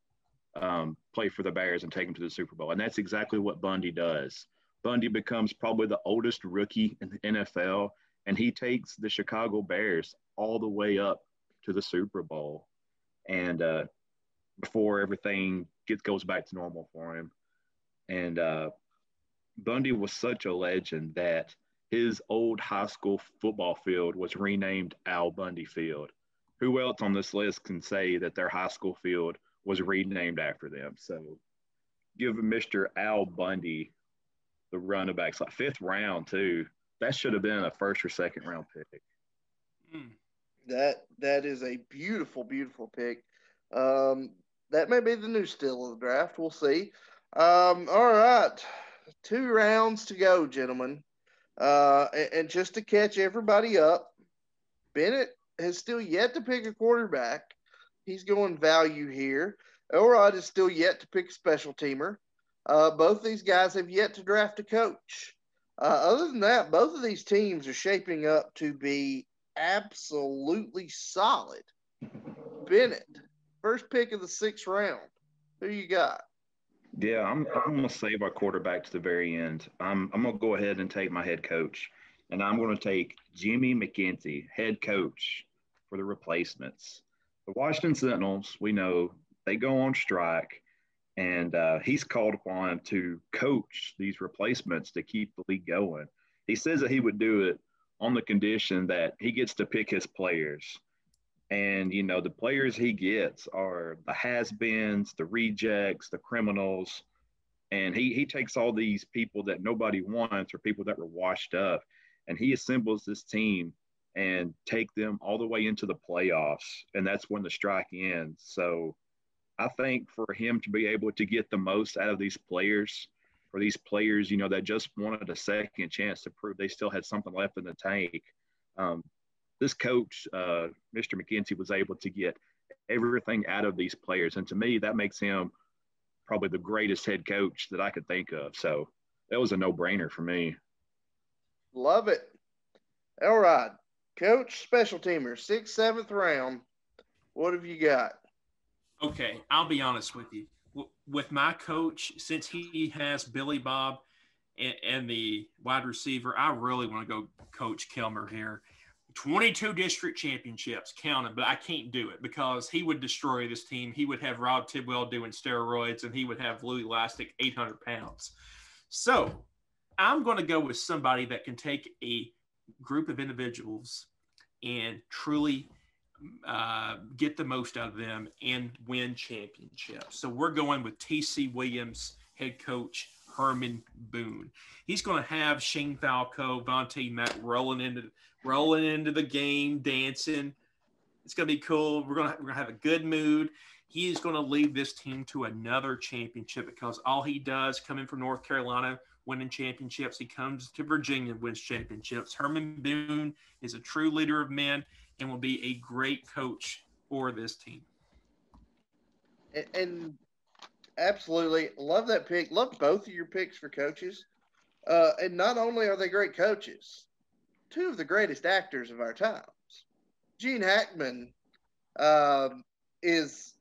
play for the Bears and take him to the Super Bowl. And that's exactly what Bundy does. Bundy becomes probably the oldest rookie in the NFL, and he takes the Chicago Bears all the way up to the Super Bowl. And before everything goes back to normal for him. And Bundy was such a legend that his old high school football field was renamed Al Bundy Field. Who else on this list can say that their high school field was renamed after them? So give Mr. Al Bundy the running back slot. Fifth round, too. That should have been a first or second round pick. Mm. That is a beautiful, beautiful pick. That may be the new steal of the draft. We'll see. All right. 2 rounds to go, gentlemen. And just to catch everybody up, Bennett has still yet to pick a quarterback. He's going value here. Elrod is still yet to pick a special teamer. Both these guys have yet to draft a coach. Other than that, both of these teams are shaping up to be absolutely solid. Bennett, first pick of the 6th round. Who you got? Yeah, I'm going to save our quarterback to the very end. I'm going to go ahead and take my head coach, and I'm going to take Jimmy McGinty, head coach, for the replacements. The Washington Sentinels, we know, they go on strike, and he's called upon to coach these replacements to keep the league going. He says that he would do it on the condition that he gets to pick his players. And, you know, the players he gets are the has-beens, the rejects, the criminals. And he takes all these people that nobody wants or people that were washed up, and he assembles this team and take them all the way into the playoffs. And that's when the strike ends. So I think for him to be able to get the most out of these players, for these players, you know, that just wanted a second chance to prove they still had something left in the tank, this coach, Mr. McGinty, was able to get everything out of these players. And to me, that makes him probably the greatest head coach that I could think of. So that was a no-brainer for me. Love it. Elrod, coach, special teamer, 6th, 7th round. What have you got? Okay, I'll be honest with you. With my coach, since he has Billy Bob and the wide receiver, I really want to go Coach Kilmer here. 22 district championships, count them, but I can't do it because he would destroy this team. He would have Rod Tidwell doing steroids, and he would have Louie Lastik 800 pounds. So I'm going to go with somebody that can take a group of individuals and truly get the most out of them and win championships. So we're going with T.C. Williams, head coach, Herman Boone. He's going to have Shane Falco, Vontae Mack rolling into the game, dancing. It's going to be cool. We're going to have a good mood. He is going to lead this team to another championship because all he does, coming from North Carolina, winning championships. He comes to Virginia, wins championships. Herman Boone is a true leader of men and will be a great coach for this team. And absolutely. Love that pick. Love both of your picks for coaches. And not only are they great coaches, two of the greatest actors of our times. Gene Hackman is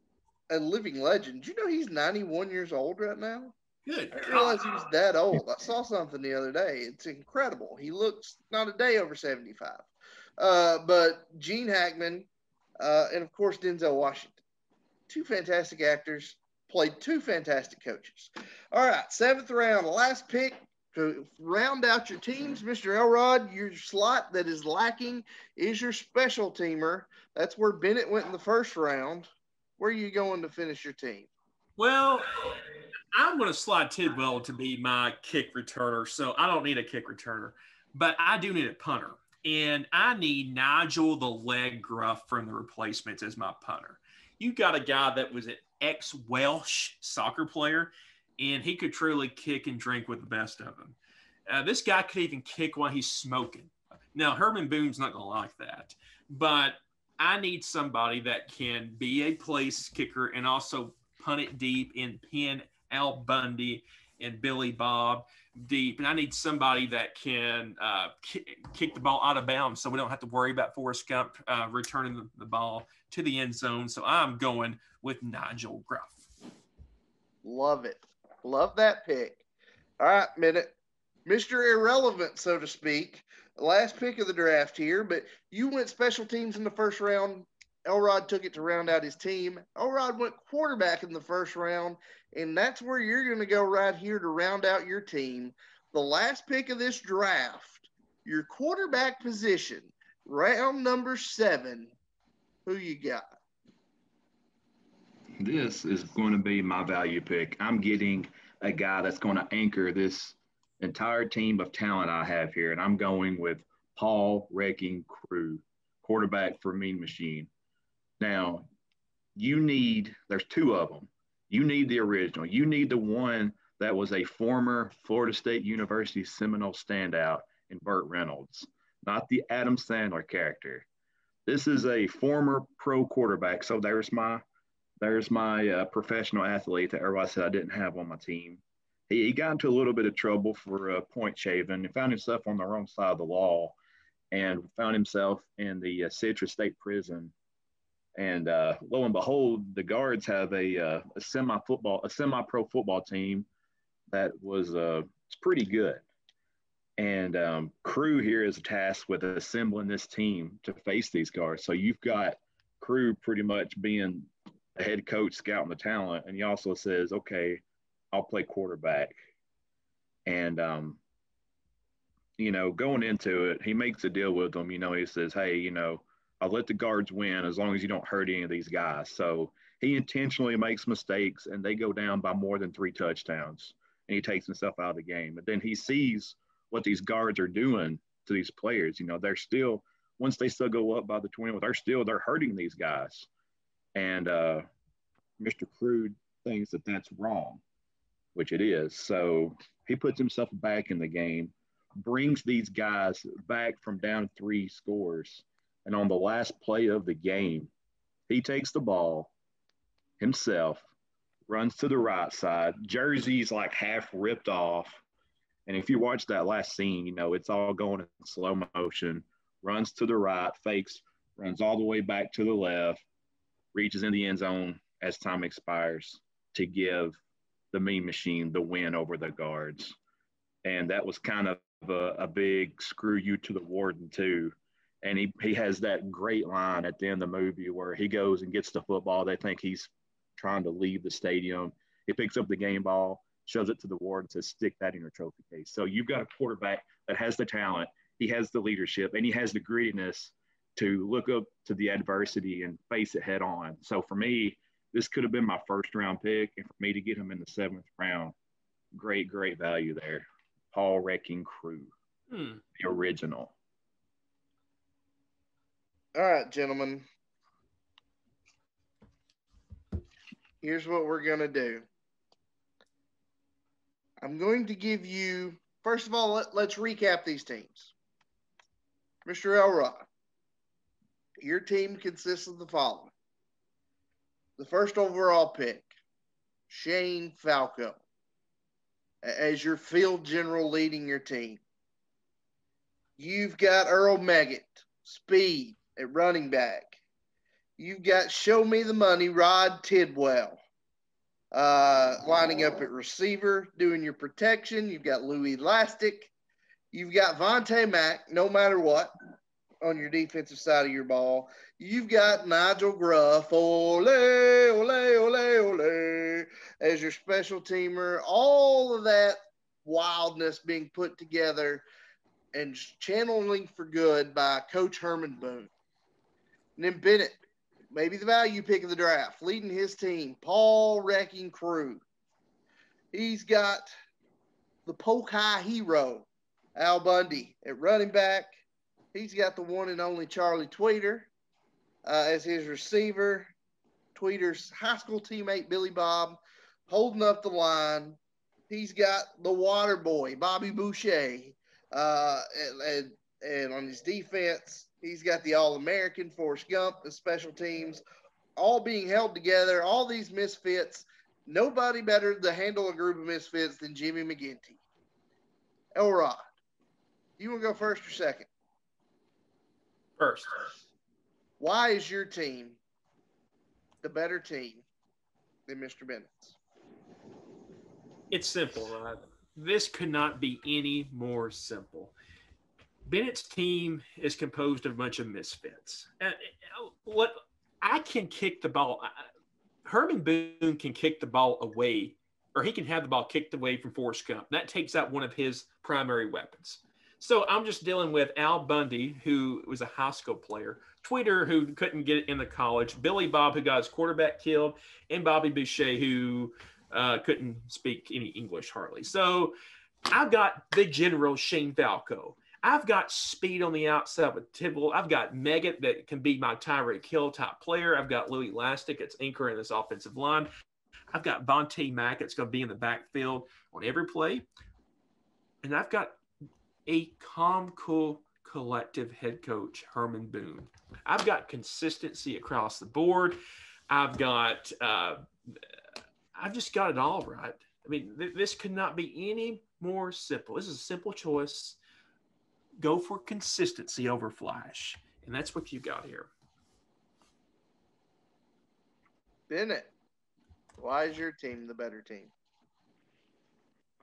a living legend. Did you know he's 91 years old right now? Good. I didn't realize he was that old. I saw something the other day. It's incredible. He looks not a day over 75. But Gene Hackman and, of course, Denzel Washington, two fantastic actors. Played two fantastic coaches. All right, 7th round, last pick to round out your teams. Mr. Elrod, your slot that is lacking is your special teamer. That's where Bennett went in the 1st round. Where are you going to finish your team? Well, I'm going to slide Tidwell to be my kick returner, so I don't need a kick returner, but I do need a punter, and I need Nigel the Leg Gruff from the replacements as my punter. You got a guy that was an ex-Welsh soccer player, and he could truly kick and drink with the best of them. This guy could even kick while he's smoking. Now, Herman Boone's not going to like that, but I need somebody that can be a place kicker and also punt it deep and pin Al Bundy and Billy Bob deep. And I need somebody that can kick the ball out of bounds so we don't have to worry about Forrest Gump returning the ball to the end zone. So I'm going with Nigel Gruff. Love it. Love that pick. All right, Bennett. Mr. Irrelevant, so to speak. Last pick of the draft here, but you went special teams in the 1st round. Elrod took it to round out his team. Elrod went quarterback in the 1st round, and that's where you're going to go right here to round out your team. The last pick of this draft, your quarterback position, round number 7. Who you got? This is going to be my value pick. I'm getting a guy that's going to anchor this entire team of talent I have here, and I'm going with Paul Wrecking Crewe, quarterback for Mean Machine. Now, there's two of them. You need the original. You need the one that was a former Florida State University Seminole standout in Burt Reynolds, not the Adam Sandler character. This is a former pro quarterback. So there's my There's my professional athlete that everybody said I didn't have on my team. He got into a little bit of trouble for point shaving and found himself on the wrong side of the law and found himself in the Citrus State Prison. And lo and behold, the guards have a semi-pro football team that was pretty good. And Crew here is tasked with assembling this team to face these guards. So you've got Crew pretty much being a head coach scouting the talent, and he also says, okay, I'll play quarterback. And, going into it, he makes a deal with them. He says, hey, I'll let the guards win as long as you don't hurt any of these guys. So he intentionally makes mistakes, and they go down by more than 3 touchdowns, and he takes himself out of the game. But then he sees what these guards are doing to these players. They're still – once they still go up by the 20, they're hurting these guys. And Mr. Crude thinks that that's wrong, which it is. So he puts himself back in the game, brings these guys back from down 3 scores, and on the last play of the game, he takes the ball himself, runs to the right side, jersey's like half ripped off. And if you watch that last scene, it's all going in slow motion, runs to the right, fakes, runs all the way back to the left, reaches in the end zone as time expires to give the Mean Machine the win over the guards. And that was kind of a big screw you to the warden too. And he has that great line at the end of the movie where he goes and gets the football. They think he's trying to leave the stadium. He picks up the game ball, shows it to the warden, says, stick that in your trophy case. So you've got a quarterback that has the talent, he has the leadership, and he has the grittiness to look up to the adversity and face it head on. So for me, this could have been my first round pick, and for me to get him in the 7th round, great, great value there. Paul Wrecking Crew, the original. All right, gentlemen. Here's what we're going to do. I'm going to give you, first of all, let's recap these teams. Mr. Elrod, your team consists of the following. The first overall pick, Shane Falco, as your field general leading your team. You've got Earl Megget, speed at running back. You've got show me the money, Rod Tidwell, lining up at receiver, doing your protection. You've got Louie Lastik. You've got Vontae Mack, no matter what, on your defensive side of your ball. You've got Nigel Gruff, ole, ole, ole, ole, as your special teamer. All of that wildness being put together and channeling for good by Coach Herman Boone. And then Bennett, maybe the value pick of the draft, leading his team, Paul Wrecking Crew. He's got the Pokai hero, Al Bundy, at running back. He's got the one and only Charlie Tweeder as his receiver. Tweeder's high school teammate, Billy Bob, holding up the line. He's got the water boy, Bobby Boucher. And on his defense, he's got the All-American, Forrest Gump, the special teams, all being held together, all these misfits. Nobody better to handle a group of misfits than Jimmy McGinty. Elrod, you want to go first or second? First. Why is your team the better team than Mr. Bennett's? It's simple, Rod. This could not be any more simple. Bennett's team is composed of a bunch of misfits. What I can kick the ball. Herman Boone can kick the ball away, or he can have the ball kicked away from Forrest Gump. That takes out one of his primary weapons. So I'm just dealing with Al Bundy, who was a high school player, Tweeder, who couldn't get it in the college, Billy Bob, who got his quarterback killed, and Bobby Boucher, who couldn't speak any English hardly. So I've got the general Shane Falco. I've got speed on the outside with Tidwell. I've got Megget that can be my Tyreek Hill type player. I've got Louie Lastik that's anchor in this offensive line. I've got Vontae Mack that's going to be in the backfield on every play. And I've got a calm, cool, collective head coach, Herman Boone. I've got consistency across the board. I've just got it all right. I mean, this could not be any more simple. This is a simple choice. Go for consistency over flash. And that's what you got here. Bennett, why is your team the better team?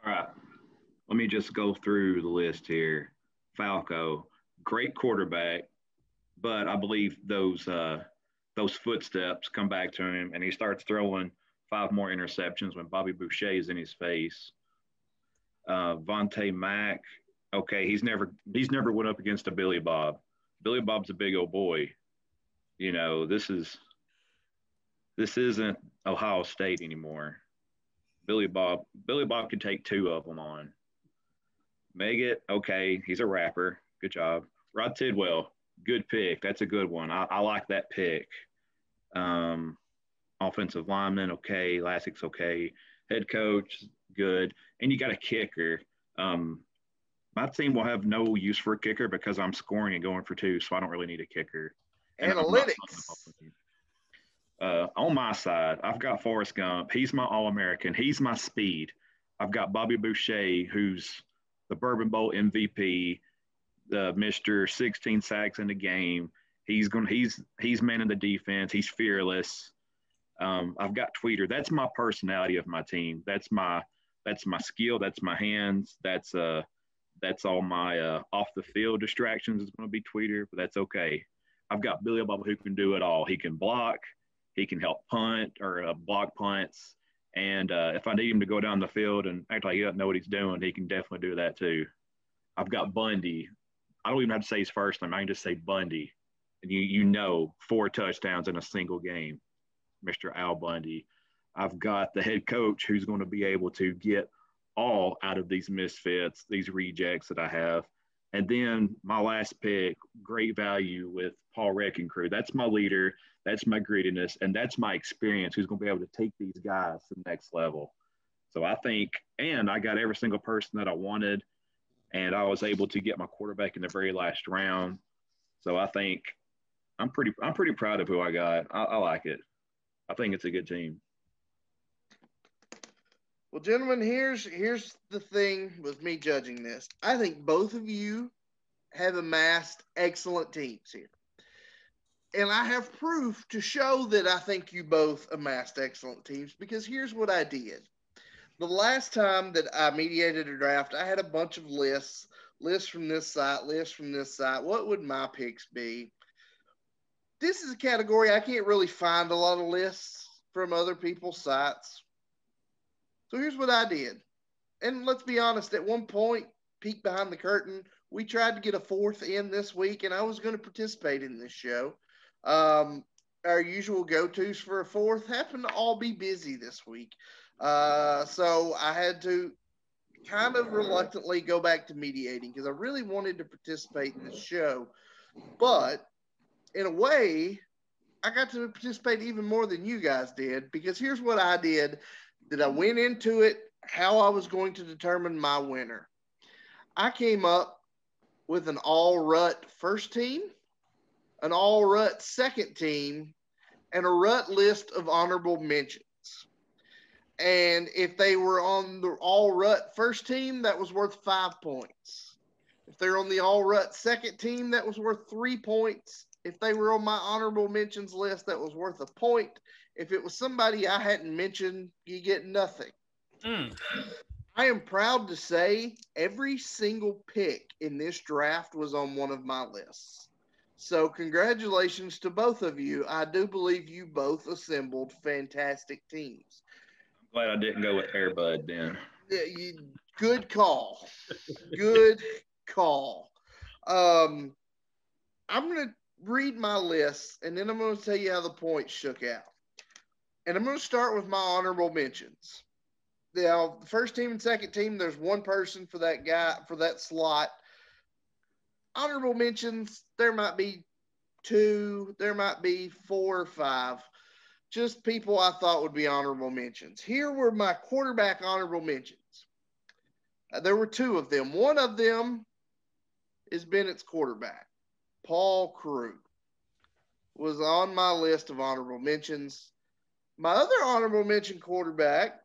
All right. Let me just go through the list here. Falco, great quarterback, but I believe those footsteps come back to him, and he starts throwing 5 more interceptions when Bobby Boucher is in his face. Vontae Mack, okay, he's never went up against a Billy Bob. Billy Bob's a big old boy. You know, this isn't Ohio State anymore. Billy Bob could take 2 of them on. Megget, okay, he's a rapper. Good job. Rod Tidwell, good pick. That's a good one. I like that pick. Offensive lineman, okay. Lastik's okay. Head coach, good. And you got a kicker. My team will have no use for a kicker because I'm scoring and going for 2, so I don't really need a kicker. Analytics. On my side, I've got Forrest Gump. He's my All-American. He's my speed. I've got Bobby Boucher, who's the Bourbon Bowl MVP, the Mr. 16 sacks in the game. He's manning the defense. He's fearless. I've got Tweeder. That's my personality of my team. That's my skill. That's my hands. That's all my off the field distractions is going to be Tweeder, but that's okay. I've got Billy Bob who can do it all. He can block. He can help punt or block punts. And if I need him to go down the field and act like he doesn't know what he's doing, he can definitely do that too. I've got Bundy. I don't even have to say his first name. I can just say Bundy. And you know, 4 touchdowns in a single game. Mr. Al Bundy. I've got the head coach who's going to be able to get all out of these misfits, these rejects that I have. And then my last pick, great value with Paul Crewe. That's my leader. That's my grittiness. And that's my experience who's going to be able to take these guys to the next level. So I think, and I got every single person that I wanted, and I was able to get my quarterback in the very last round. So I think I'm pretty proud of who I got. I like it. I think it's a good team. Well, gentlemen, here's the thing with me judging this. I think both of you have amassed excellent teams here. And I have proof to show that I think you both amassed excellent teams because here's what I did. The last time that I mediated a draft, I had a bunch of lists from this site, lists from this site. What would my picks be? This is a category I can't really find a lot of lists from other people's sites. So here's what I did. And let's be honest, at one point, peek behind the curtain, we tried to get a 4th in this week, and I was going to participate in this show. Our usual go-tos for a 4th happened to all be busy this week. So I had to kind of reluctantly go back to mediating because I really wanted to participate in this show. But in a way, I got to participate even more than you guys did because here's what I did. That I went into it, how I was going to determine my winner. I came up with an all-rut first team, an all-rut second team, and a rut list of honorable mentions. And if they were on the all-rut first team, that was worth 5 points. If they were on the all-rut second team, that was worth 3 points. If they were on my honorable mentions list, that was worth a point. If it was somebody I hadn't mentioned, you get nothing. I am proud to say every single pick in this draft was on one of my lists. So congratulations to both of you. I do believe you both assembled fantastic teams. I'm glad I didn't go with Air Bud then. Good call. Good call. I'm going to read my list, and then I'm going to tell you how the points shook out. And I'm going to start with my honorable mentions. Now, the first team and second team, there's one person for that guy, for that slot. Honorable mentions, there might be 2, there might be 4 or 5. Just people I thought would be honorable mentions. Here were my quarterback honorable mentions. There were 2 of them. One of them is Bennett's quarterback. Paul Crewe was on my list of honorable mentions. My other honorable mention quarterback,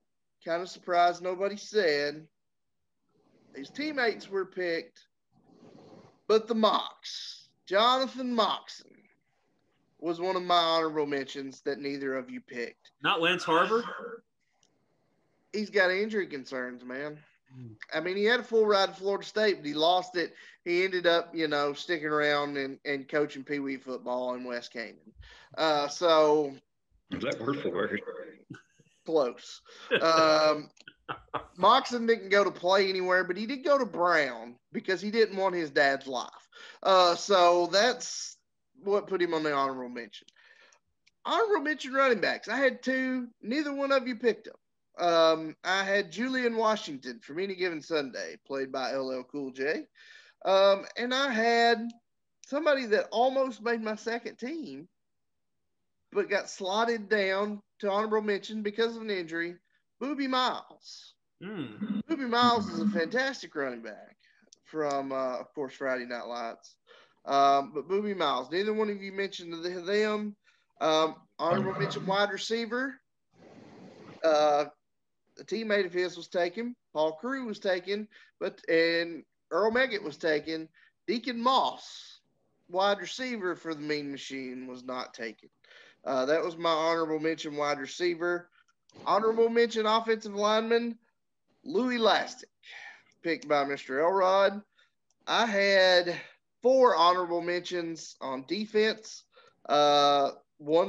kind of surprised nobody said. His teammates were picked, but the Mox, Jonathan Moxon, was one of my honorable mentions that neither of you picked. Not Lance Harbor? He's got injury concerns, man. I mean, he had a full ride to Florida State, but he lost it. He ended up, you know, sticking around and coaching Pee Wee football in West Canaan. Is that word for word? Close. Moxon didn't go to play anywhere, but he did go to Brown because he didn't want his dad's life. So that's what put him on the honorable mention. Honorable mention running backs. I had two. Neither one of you picked them. I had Julian Washington from Any Given Sunday, played by LL Cool J. And I had somebody that almost made my second team, but got slotted down to honorable mention because of an injury, Boobie Miles. Boobie Miles is a fantastic running back from, of course, Friday Night Lights. But Boobie Miles, neither one of you mentioned them. Honorable mention wide receiver. A teammate of his was taken. Paul Crewe was taken, and Earl Megget was taken. Deacon Moss, wide receiver for the Mean Machine, was not taken. That was my honorable mention wide receiver. Honorable mention offensive lineman, Louie Lastik, picked by Mr. Elrod. I had four honorable mentions on defense. One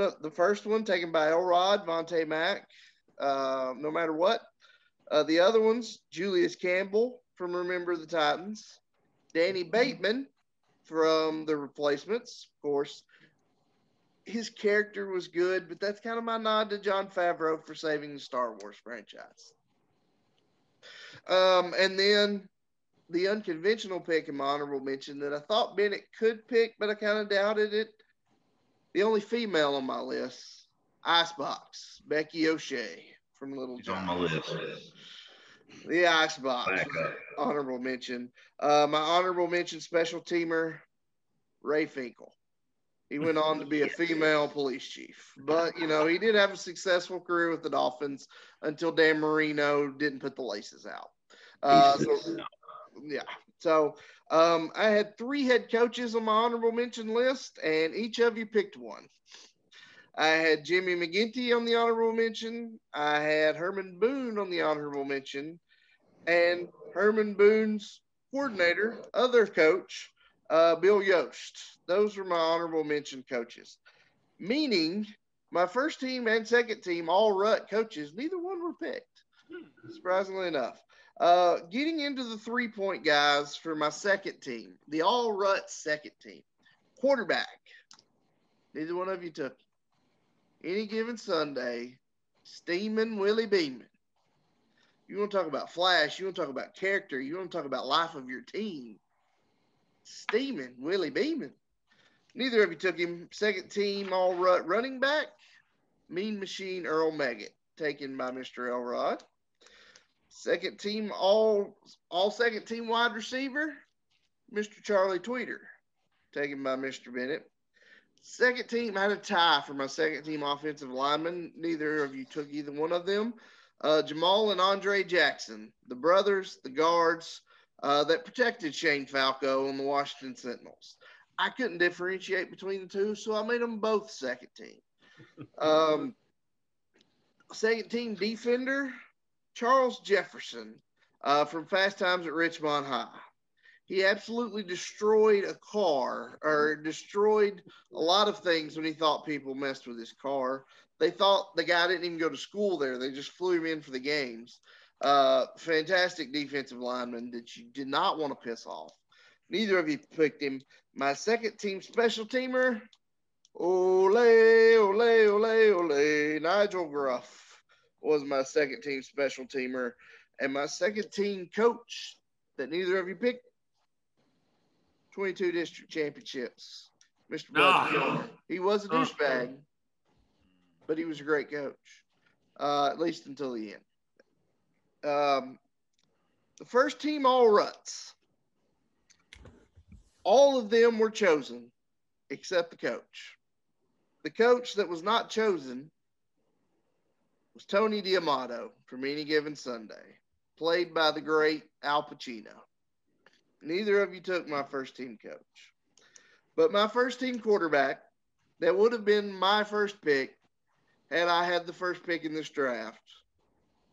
of the first one taken by Elrod, Vontae Mack, no matter what. The other ones, Julius Campbell from Remember the Titans, Danny Bateman from The Replacements, of course. His character was good, but that's kind of my nod to Jon Favreau for saving the Star Wars franchise. And then the unconventional pick in my honorable mention that I thought Bennett could pick, but I kind of doubted it. The only female on my list, Icebox, Becky O'Shea from Little Giants. On my list. The Icebox, honorable mention. My honorable mention special teamer, Ray Finkel. He went on to be a female police chief. But, you know, he did have a successful career with the Dolphins until Dan Marino didn't put the laces out. So I had three head coaches on my honorable mention list, and each of you picked one. I had Jimmy McGinty on the honorable mention. I had Herman Boone on the honorable mention. And Herman Boone's coordinator, other coach, Bill Yost. Those were my honorable mention coaches, meaning my first team and second team, all Rutt coaches, neither one were picked, surprisingly enough. Getting into the 3-point guys for my second team, the all Rutt second team. Quarterback, neither one of you took it. Any Given Sunday, Steamin' Willie Beeman. You want to talk about flash, you want to talk about character, you want to talk about life of your team. Steamin' Willie Beeman. Neither of you took him. Second team all Rutt running back, Mean Machine Earl Megget, taken by Mr. Elrod. Second team all second team wide receiver, Mr. Charlie Tweeder, taken by Mr. Bennett. Second team, I had a tie for my second team offensive lineman. Neither of you took either one of them. Jamal and Andre Jackson, the brothers, the guards, that protected Shane Falco and the Washington Sentinels. I couldn't differentiate between the two, so I made them both second team. Second team defender, Charles Jefferson from Fast Times at Richmond High. He absolutely destroyed a car, or destroyed a lot of things when he thought people messed with his car. They thought the guy didn't even go to school there. They just flew him in for the games. Fantastic defensive lineman that you did not want to piss off. Neither of you picked him. My second team special teamer, Nigel Gruff was my second team special teamer. And my second team coach that neither of you picked, 22 district championships, Mr. Kilmer. He was a douchebag, but he was a great coach, at least until the end. The first team all Rutts, all of them were chosen except the coach. The coach that was not chosen was Tony D'Amato from Any Given Sunday, played by the great Al Pacino. Neither of you took my first team coach. But my first team quarterback, that would have been my first pick had I had the first pick in this draft,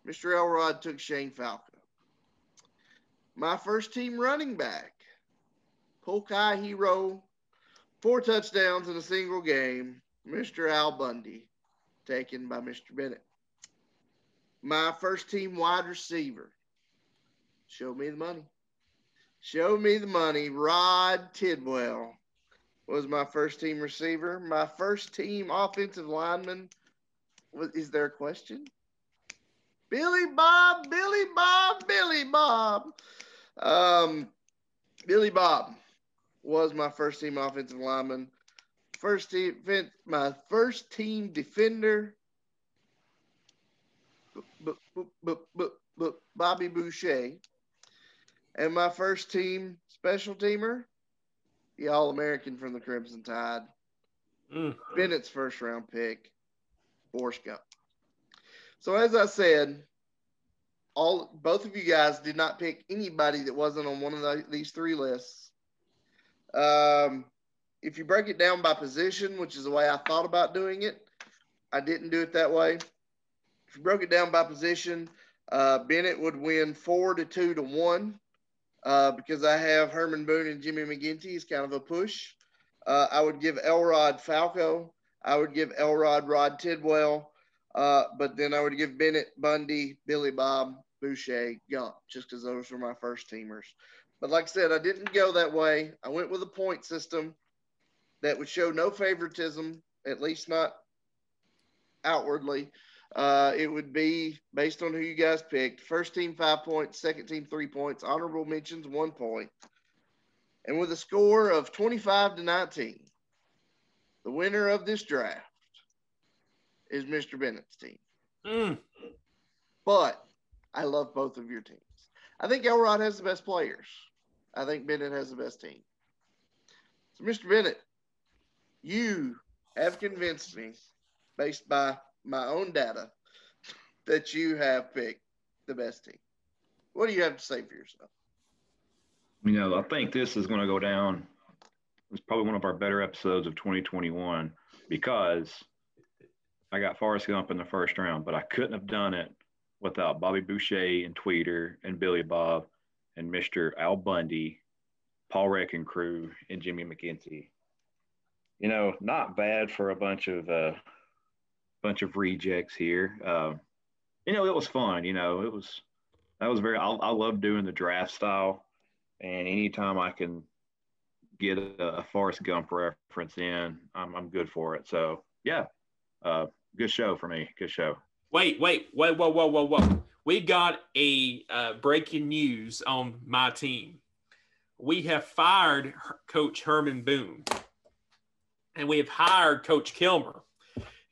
Mr. Elrod took Shane Falco. My first team running back, Polkai Hero, 4 touchdowns in a single game, Mr. Al Bundy, taken by Mr. Bennett. My first team wide receiver, show me the money, Rod Tidwell was my first team receiver. My first team offensive lineman was, is there a question? Billy Bob. Billy Bob was my first team offensive lineman. My first team defender, Bobby Boucher. And my first team special teamer, the All-American from the Crimson Tide, Bennett's first-round pick, Forrest Gump. So, as I said, both of you guys did not pick anybody that wasn't on one of these 3 lists. If you break it down by position, which is the way I thought about doing it, I didn't do it that way. If you broke it down by position, Bennett would win 4-2-1. Because I have Herman Boone and Jimmy McGinty is kind of a push. I would give Elrod Falco. I would give Elrod Rod Tidwell. But then I would give Bennett, Bundy, Billy Bob, Boucher, Gump, just because those were my first teamers. But like I said, I didn't go that way. I went with a point system that would show no favoritism, at least not outwardly. It would be based on who you guys picked. First team 5 points, second team 3 points, honorable mentions 1 point. And with a score of 25-19, the winner of this draft is Mr. Bennett's team. But I love both of your teams. I think Elrod has the best players. I think Bennett has the best team. So, Mr. Bennett, you have convinced me, based by my own data, that you have picked the best team. What do you have to say for yourself? You know, I think this is going to go down. It's probably one of our better episodes of 2021 because I got Forrest Gump in the first round, but I couldn't have done it without Bobby Boucher and Tweeder and Billy Bob and Mr. Al Bundy, Paul Crewe, and Jimmy McGinty. You know, not bad for a bunch of rejects here. You know, it was fun. You know, I love doing the draft style, and anytime I can get a Forrest Gump reference in, I'm good for it. So yeah, good show for me. Good show. Wait, whoa. We got a breaking news on my team. We have fired Coach Herman Boone, and we have hired Coach Kilmer.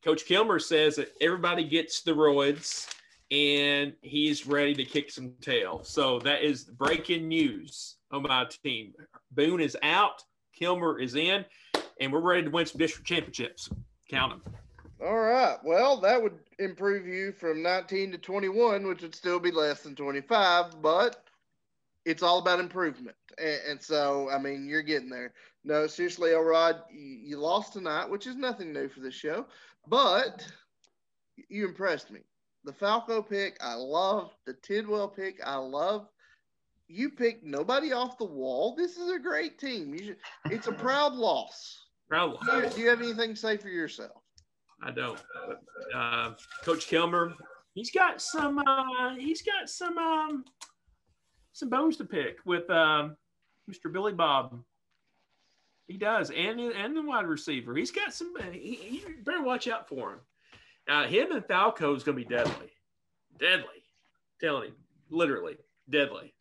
Coach Kilmer says that everybody gets the roids, and he's ready to kick some tail. So that is breaking news on my team. Boone is out, Kilmer is in, and we're ready to win some district championships. Count them. All right. Well, that would improve you from 19 to 21, which would still be less than 25, but it's all about improvement. And so, I mean, you're getting there. No, seriously, Elrod, you lost tonight, which is nothing new for this show. But you impressed me. The Falco pick, I love. The Tidwell pick, I love. You picked nobody off the wall. This is a great team. It's a proud loss. Proud loss. Do you have anything to say for yourself? I don't. Coach Kilmer, he's got some bones to pick with Mr. Billy Bob. He does, and the wide receiver. He's got some – you better watch out for him. Him and Falco is going to be deadly. I'm telling you, literally deadly.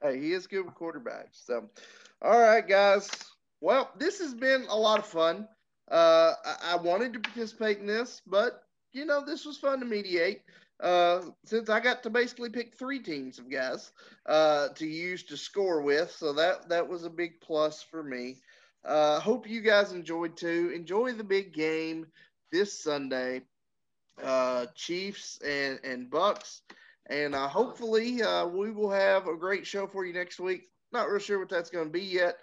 Hey, he is good with quarterbacks. So, all right, guys. Well, this has been a lot of fun. I wanted to participate in this, but, you know, this was fun to mediate. Since I got to basically pick 3 teams of guys to use to score with, so that was a big plus for me. Hope you guys enjoyed too. Enjoy the big game this Sunday. Chiefs and Bucks. And hopefully we will have a great show for you next week. Not real sure what that's going to be yet.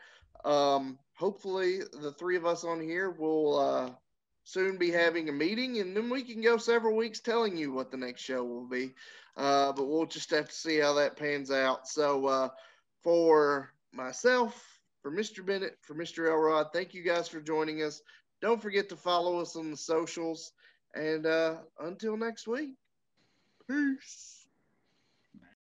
Hopefully the three of us on here will soon be having a meeting, and then we can go several weeks telling you what the next show will be. But we'll just have to see how that pans out. So for myself, for Mr. Bennett, for Mr. Elrod, thank you guys for joining us. Don't forget to follow us on the socials. And until next week, peace.